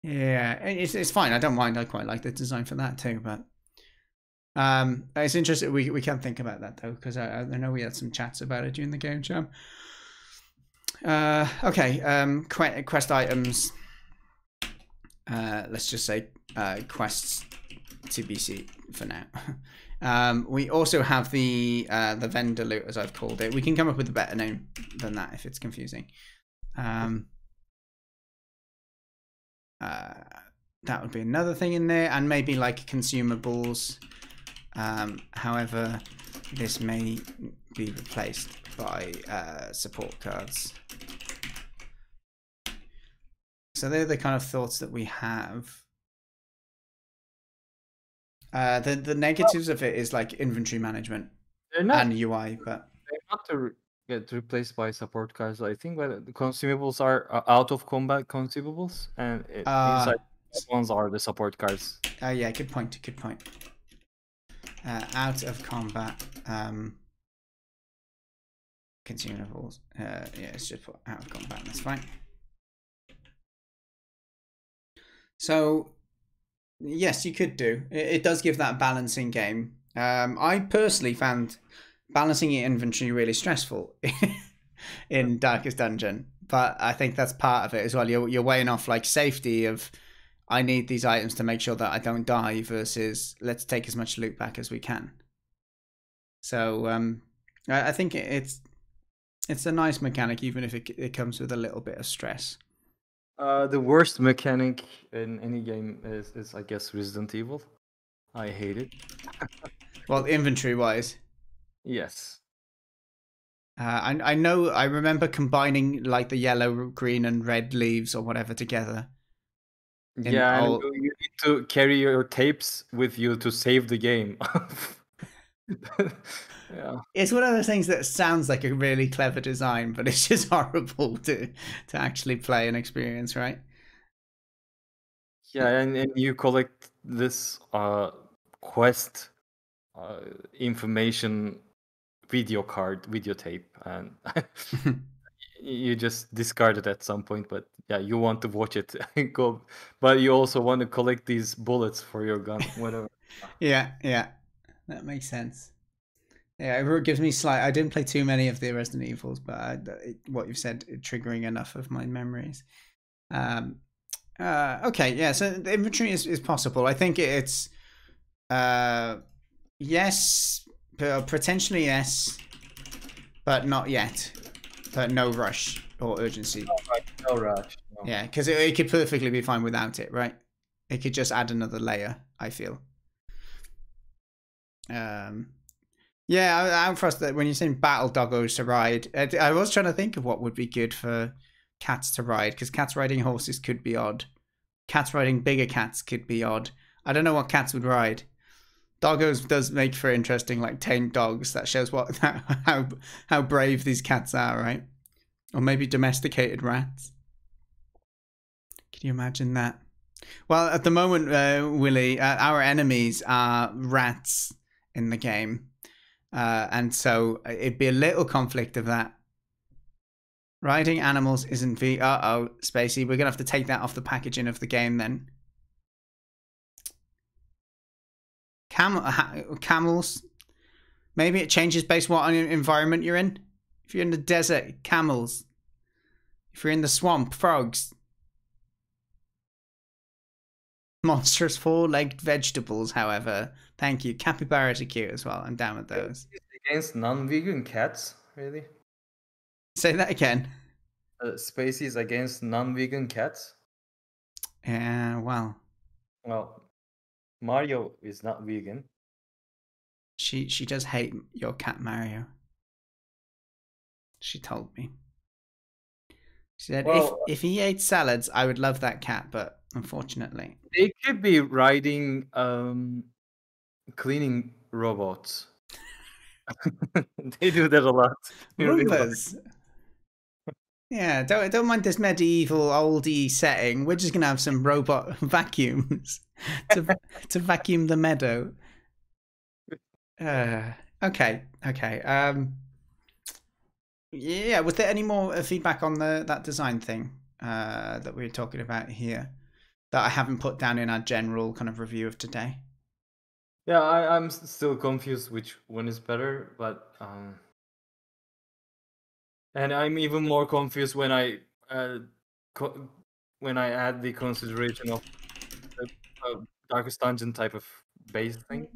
Yeah, it's fine. I don't mind. I quite like the design for that too, but it's interesting. We can think about that though, because I know we had some chats about it during the game jam. Okay, quest items. Let's just say quests TBC for now. We also have the vendor loot, as I've called it. We can come up with a better name than that if it's confusing. That would be another thing in there, and maybe like consumables. However, this may be replaced by support cards. So they're the kind of thoughts that we have. The negatives of it is like inventory management and UI, but they're not to get replaced by support cards. I think the consumables are out of combat consumables, and inside these ones are the support cards. Oh yeah, good point. Good point. Out of combat consumables. Yeah, it's just put out of combat. That's fine. So, yes, you could do. It does give that balancing game. I personally found balancing your inventory really stressful in Darkest Dungeon, but I think that's part of it as well. You're weighing off like safety of, I need these items to make sure that I don't die versus let's take as much loot back as we can. So I think it's a nice mechanic, even if it comes with a little bit of stress. The worst mechanic in any game is I guess Resident Evil. I hate it. Well, inventory wise. Yes. I know. I remember combining like the yellow, green, and red leaves or whatever together. Yeah, all... you need to carry your tapes with you to save the game. Yeah. It's one of those things that sounds like a really clever design, but it's just horrible to actually play and experience, right? Yeah, and you collect this quest information videotape, and you just discard it at some point. But yeah, you want to watch it go, but you also want to collect these bullets for your gun, whatever. yeah, that makes sense. Yeah, it gives me slight... I didn't play too many of the Resident Evils, but what you've said, triggering enough of my memories. Okay, yeah, so the inventory is possible. I think it's Yes, potentially yes, but not yet. But no rush or urgency. No rush. No. Yeah, because it could perfectly be fine without it, right? It could just add another layer, I feel. Yeah, Outfrost, that when you're saying battle doggos to ride, I was trying to think of what would be good for cats to ride, because cats riding horses could be odd. Cats riding bigger cats could be odd. I don't know what cats would ride. Doggos does make for interesting, like, tame dogs. That shows what how brave these cats are, right? Or maybe domesticated rats. Can you imagine that? Well, at the moment, Willie, our enemies are rats in the game. And so it'd be a little conflict of that. Riding animals isn't V. Uh-oh, Spacey. We're going to have to take that off the packaging of the game then. Camels. Maybe it changes based on what environment you're in. If you're in the desert, camels. If you're in the swamp, frogs. Monstrous four-legged vegetables, however. Thank you. Capybaras are cute as well. I'm down with those. It's against non-vegan cats, really? Say that again. Spacey's against non-vegan cats? Yeah, well. Well, Mario is not vegan. She does hate your cat, Mario. She told me. She said, well, if he ate salads, I would love that cat, but unfortunately. They could be riding cleaning robots. They do that a lot. Roombas. Yeah, don't mind this medieval oldie setting. We're just gonna have some robot vacuums to vacuum the meadow. Okay. Yeah, was there any more feedback on that design thing that we were talking about here that I haven't put down in our general kind of review of today? Yeah, I'm still confused which one is better, but and I'm even more confused when I add the consideration of the Darkest Dungeon type of base thing.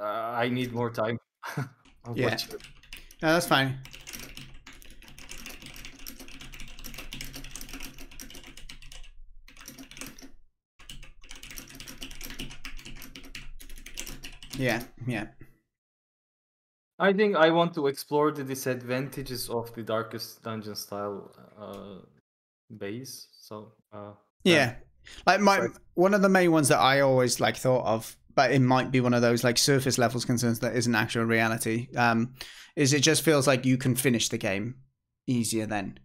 I need more time. Yeah, no, that's fine. Yeah. I think I want to explore the disadvantages of the Darkest Dungeon style base. So yeah, like one of the main ones that I always like thought of, but it might be one of those like surface levels concerns that isn't actual reality. Is it just feels like you can finish the game easier then?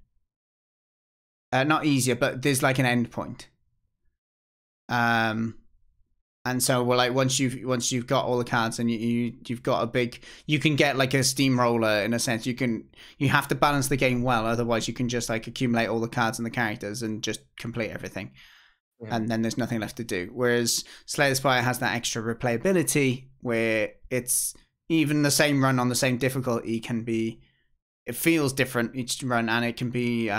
Not easier, but there's like an end point. And so we're like, once you've got all the cards and you've got a big, you can get like a steamroller in a sense. You have to balance the game well, otherwise you can just like accumulate all the cards and the characters and just complete everything, and then there's nothing left to do. Whereas Slay the Spire has that extra replayability where it's even the same run on the same difficulty can be, it feels different each run, and it can be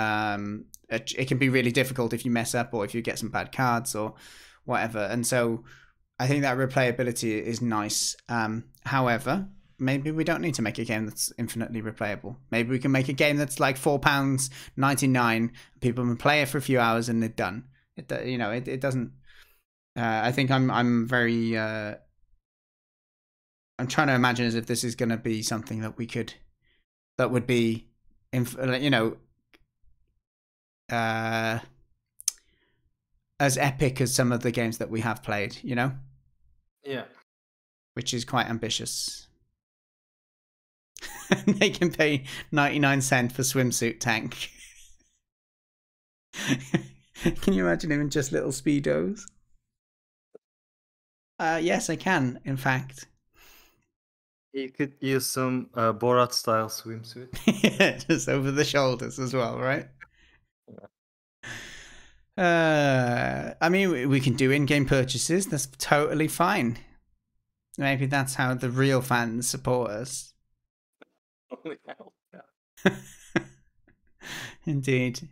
really difficult if you mess up or if you get some bad cards or whatever, and so. I think that replayability is nice. However, maybe we don't need to make a game that's infinitely replayable. Maybe we can make a game that's like £4.99. People can play it for a few hours and they're done. It doesn't. I think I'm very. I'm trying to imagine as if this is going to be something that that would be, as epic as some of the games that we have played. Yeah. Which is quite ambitious. They can pay 99 cents for swimsuit tank. Can you imagine him in just little speedos? Yes, I can. In fact, you could use some Borat-style swimsuit. Yeah, just over the shoulders as well, right? Yeah. I mean, we can do in-game purchases. That's totally fine. Maybe that's how the real fans support us. Holy hell, yeah. Indeed.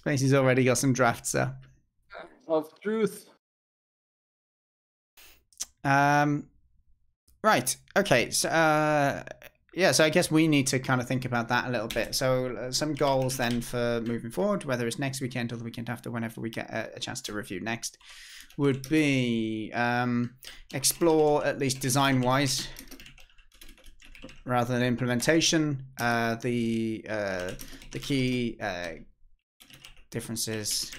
Spacey's already got some drafts up. Of truth. Right. Okay. So, yeah, so I guess we need to kind of think about that a little bit. So some goals then for moving forward, whether it's next weekend or the weekend after, whenever we get a chance to review next, would be explore, at least design-wise, rather than implementation, the key differences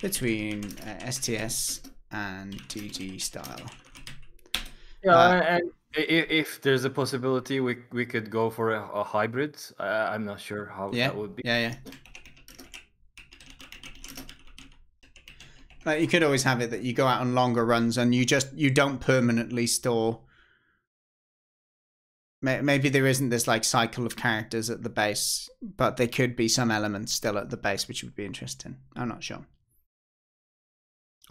between STS and DG style. Yeah, and if there's a possibility, we could go for a hybrid. I'm not sure how that would be. Yeah, yeah. Like you could always have it that you go out on longer runs and you don't permanently store. Maybe there isn't this like cycle of characters at the base, but there could be some elements still at the base, which would be interesting. I'm not sure.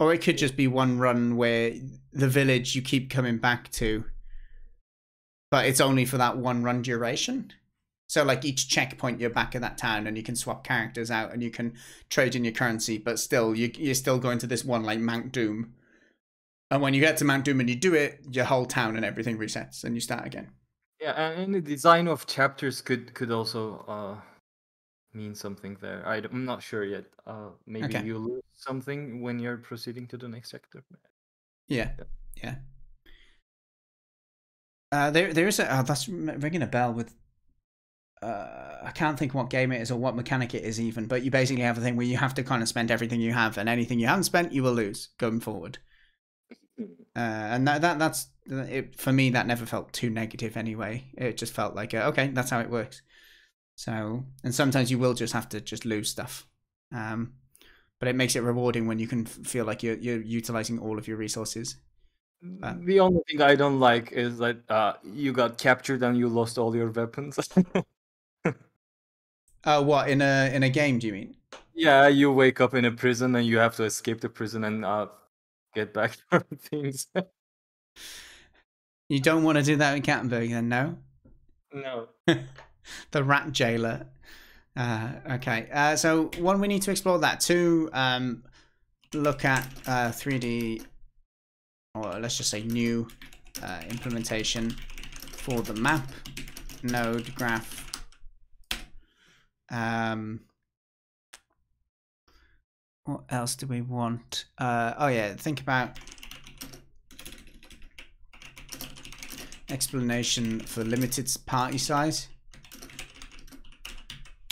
Or it could just be one run where the village you keep coming back to, but it's only for that one run duration. So like each checkpoint, you're back at that town and you can swap characters out and you can trade in your currency, but still you're still going to this one like Mount Doom. And when you get to Mount Doom and you do it, your whole town and everything resets and you start again. Yeah, and the design of chapters could also mean something there. I'm not sure yet. Maybe you lose something when you're proceeding to the next sector. Yeah, yeah. There is a that's ringing a bell with. I can't think what game it is or what mechanic it is even, but you basically have a thing where you have to kind of spend everything you have, and anything you haven't spent, you will lose going forward. And that's it for me. That never felt too negative anyway. It just felt like okay, that's how it works. So, and sometimes you will just have to just lose stuff, but it makes it rewarding when you can feel like you're utilizing all of your resources. The only thing I don't like is that you got captured and you lost all your weapons. What in a game? Do you mean? Yeah, you wake up in a prison and you have to escape the prison and get back to things. You don't want to do that in Cattenburg, then, no? No. The rat jailer. Okay, so one, we need to explore that. Two, look at 3D, or let's just say new implementation for the map, node, graph. What else do we want? Oh yeah, think about explanation for limited party size.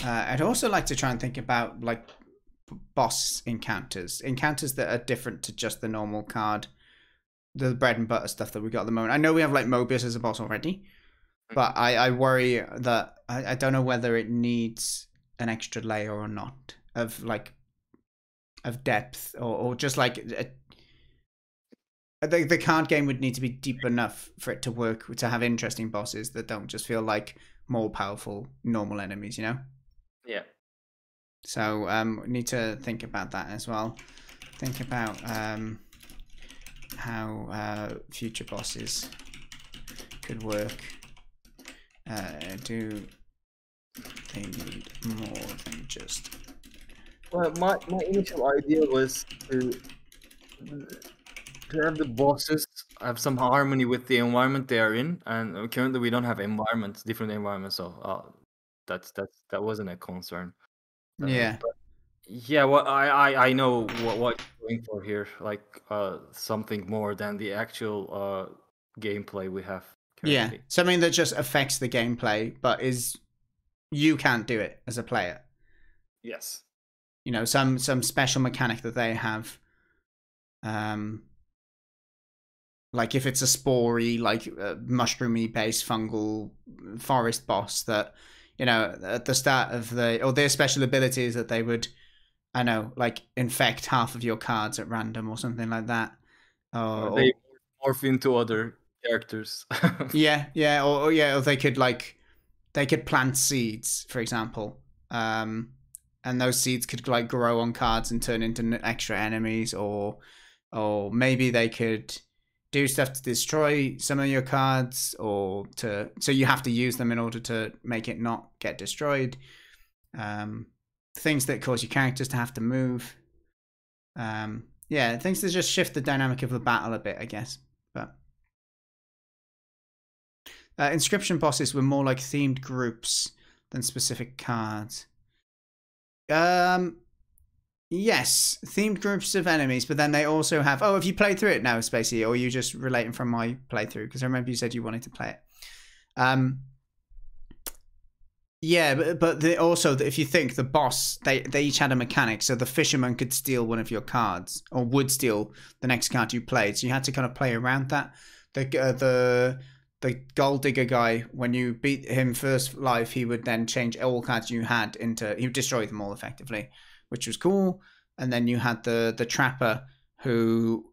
I'd also like to try and think about like boss encounters that are different to just the normal card, the bread and butter stuff that we got at the moment. I know we have like Mobius as a boss already, but I worry that I don't know whether it needs an extra layer or not of like of depth or just like the card game would need to be deep enough for it to work, to have interesting bosses that don't just feel like more powerful normal enemies, you know? Yeah. So we need to think about that as well. Think about how future bosses could work. Do they need more than just... Well, my initial idea was to have the bosses have some harmony with the environment they are in, and currently we don't have environments, different environments, so that wasn't a concern. Yeah, yeah. Well, I know what you're going for here, like something more than the actual gameplay we have currently. Yeah, something that just affects the gameplay, but you can't do it as a player. Yes. You know, some special mechanic that they have, like if it's a spory, like mushroomy based fungal forest boss that, you know, at the start of their special ability is that they would, I know, like infect half of your cards at random or something like that, or they morph into other characters. Or they could plant seeds, for example. And those seeds could like grow on cards and turn into extra enemies, or maybe they could do stuff to destroy some of your cards, so you have to use them in order to make it not get destroyed. Things that cause your characters to have to move. Yeah, things that just shift the dynamic of the battle a bit, I guess. But Inscryption bosses were more like themed groups than specific cards. Yes, themed groups of enemies, but then they also have... Oh, have you played through it now, Spacey, or are you just relating from my playthrough? Because I remember you said you wanted to play it. Yeah, but they also, if you think, the boss, they each had a mechanic, so the fisherman could steal one of your cards, or would steal the next card you played, so you had to kind of play around that. The gold digger guy, when you beat him first life, he would then change all cards you had into... He would destroy them all, effectively, which was cool. And then you had the trapper who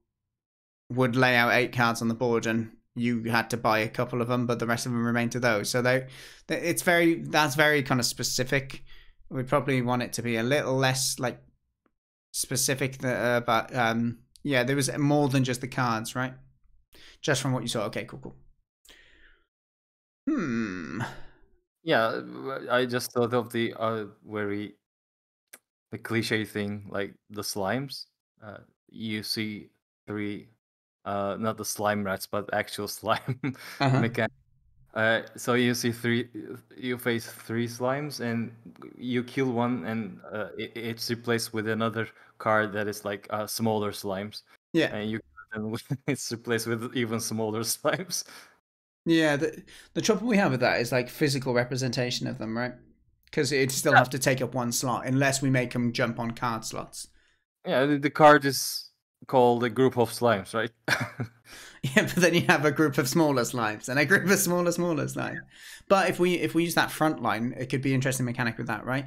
would lay out 8 cards on the board and you had to buy a couple of them, but the rest of them remained to those. So it's very, that's very kind of specific. We probably want it to be a little less like specific, but yeah, there was more than just the cards, right? Just from what you saw. Okay, cool, cool. Yeah, I just thought of the the cliche thing, like the slimes. You see 3, not the slime rats, but actual slime mechanic. So you see 3, you face 3 slimes, and you kill one, and it's replaced with another card that is like smaller slimes. Yeah, and you it's replaced with even smaller slimes. Yeah, the trouble we have with that is like physical representation of them, right? Because it'd still have to take up 1 slot, unless we make them jump on card slots. Yeah, the card is called a group of slimes, right? Yeah, but then you have a group of smaller slimes and a group of smaller slimes. But if we use that front line, it could be an interesting mechanic with that, right?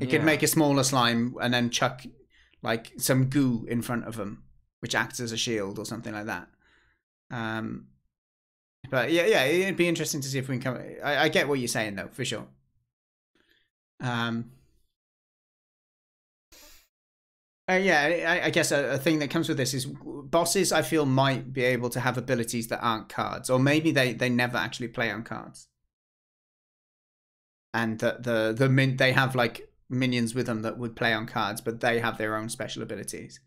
It could make a smaller slime and then chuck like some goo in front of them, which acts as a shield or something like that. But yeah, it'd be interesting to see if we can come... I get what you're saying, though, for sure. Yeah, I guess a thing that comes with this is bosses, I feel, might be able to have abilities that aren't cards, or maybe they never actually play on cards. And they have, like, minions with them that would play on cards, but they have their own special abilities.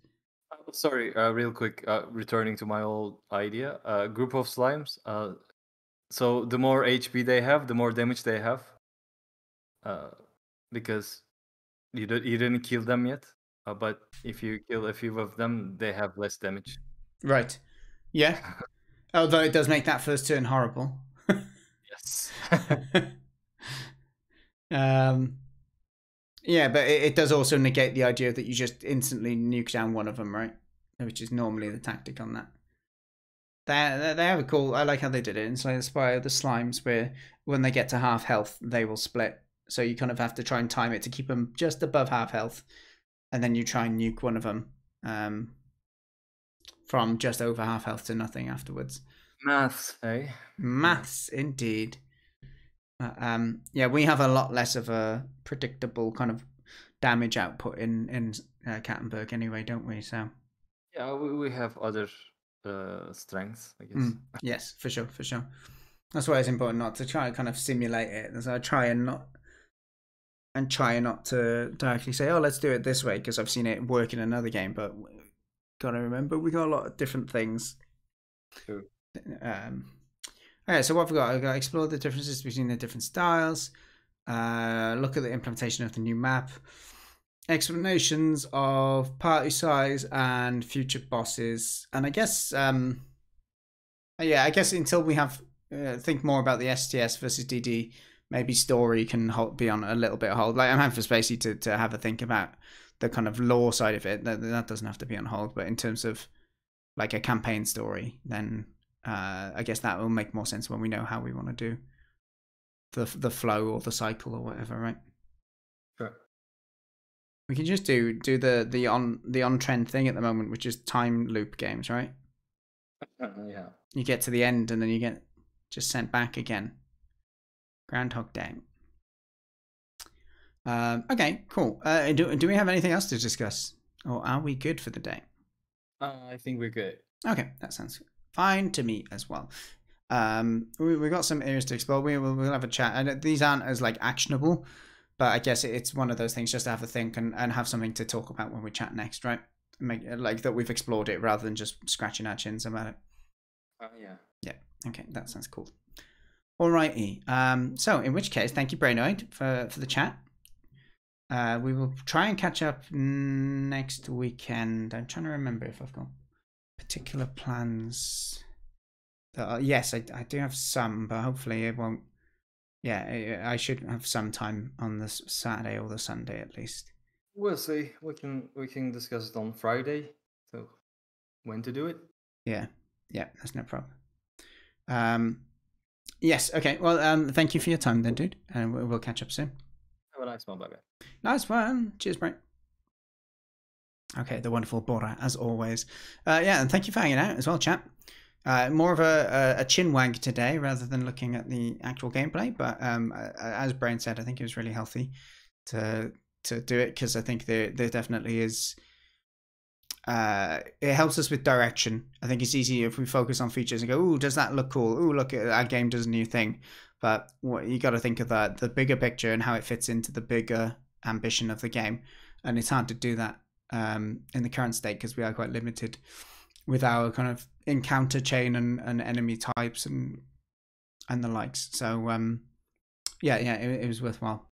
Sorry, real quick, returning to my old idea, group of slimes, so the more HP they have, the more damage they have, because you didn't kill them yet, but if you kill a few of them, they have less damage. Right, yeah, although it does make that first turn horrible. Yes. Yeah, but it does also negate the idea that you just instantly nuke down one of them, right? Which is normally the tactic on that. They have a cool... I like how they did it in Slay the Spire, the slimes, where when they get to half health, they will split. So you kind of have to try and time it to keep them just above half health. And then you try and nuke one of them from just over half health to nothing afterwards. Maths, eh? Maths, indeed. Yeah, we have a lot less of a predictable kind of damage output in Cattenburg anyway, don't we? So yeah, we have other strengths, I guess. Yes, for sure, for sure. That's why it's important not to try and kind of simulate it. That's why I try not to directly say, oh, let's do it this way, because I've seen it work in another game. But gotta remember, we got a lot of different things. True. Okay, so what have we got? I've got to explore the differences between the different styles, look at the implementation of the new map, explanations of party size and future bosses, and I guess, yeah, I guess until we have, think more about the STS versus DD, maybe story can be on a little bit of hold. Like, I'm happy for Spacey to have a think about the kind of lore side of it. That doesn't have to be on hold, but in terms of, like, a campaign story, then... I guess that will make more sense when we know how we want to do the flow or the cycle or whatever, right? Sure. We can just do the on trend thing at the moment, which is time loop games, right? Yeah. You get to the end and then you get just sent back again. Groundhog Day. Okay, cool. Do we have anything else to discuss, or are we good for the day? I think we're good. Okay, that sounds good. Fine to me as well. We've got some areas to explore. We'll have a chat. And these aren't as like actionable, but I guess it's one of those things just to have a think and have something to talk about when we chat next, right? Make like that we've explored it rather than just scratching our chins about it. Yeah. Yeah. Okay, that sounds cool. Alrighty. So in which case, thank you, Brainoid, for the chat. We will try and catch up next weekend. I'm trying to remember if I've got particular plans. Yes, I do have some, but hopefully it won't. Yeah, I should have some time on this Saturday or the Sunday at least. We'll see. We can discuss it on Friday. So when to do it? Yeah, yeah, that's no problem. Yes. Okay. Well, thank you for your time then, dude, and we'll catch up soon. Have a nice one, bye-bye. Nice one. Cheers, mate. Okay, the wonderful Bora, as always. Yeah, and thank you for hanging out as well, chap. More of a chin wag today rather than looking at the actual gameplay, but as Brain said, I think it was really healthy to do it, because I think there definitely is. It helps us with direction. I think it's easier if we focus on features and go, "Ooh, does that look cool? Ooh, look, our game does a new thing." But you got to think of the bigger picture and how it fits into the bigger ambition of the game, and it's hard to do that in the current state, because we are quite limited with our kind of encounter chain and enemy types and the likes. So yeah, it was worthwhile.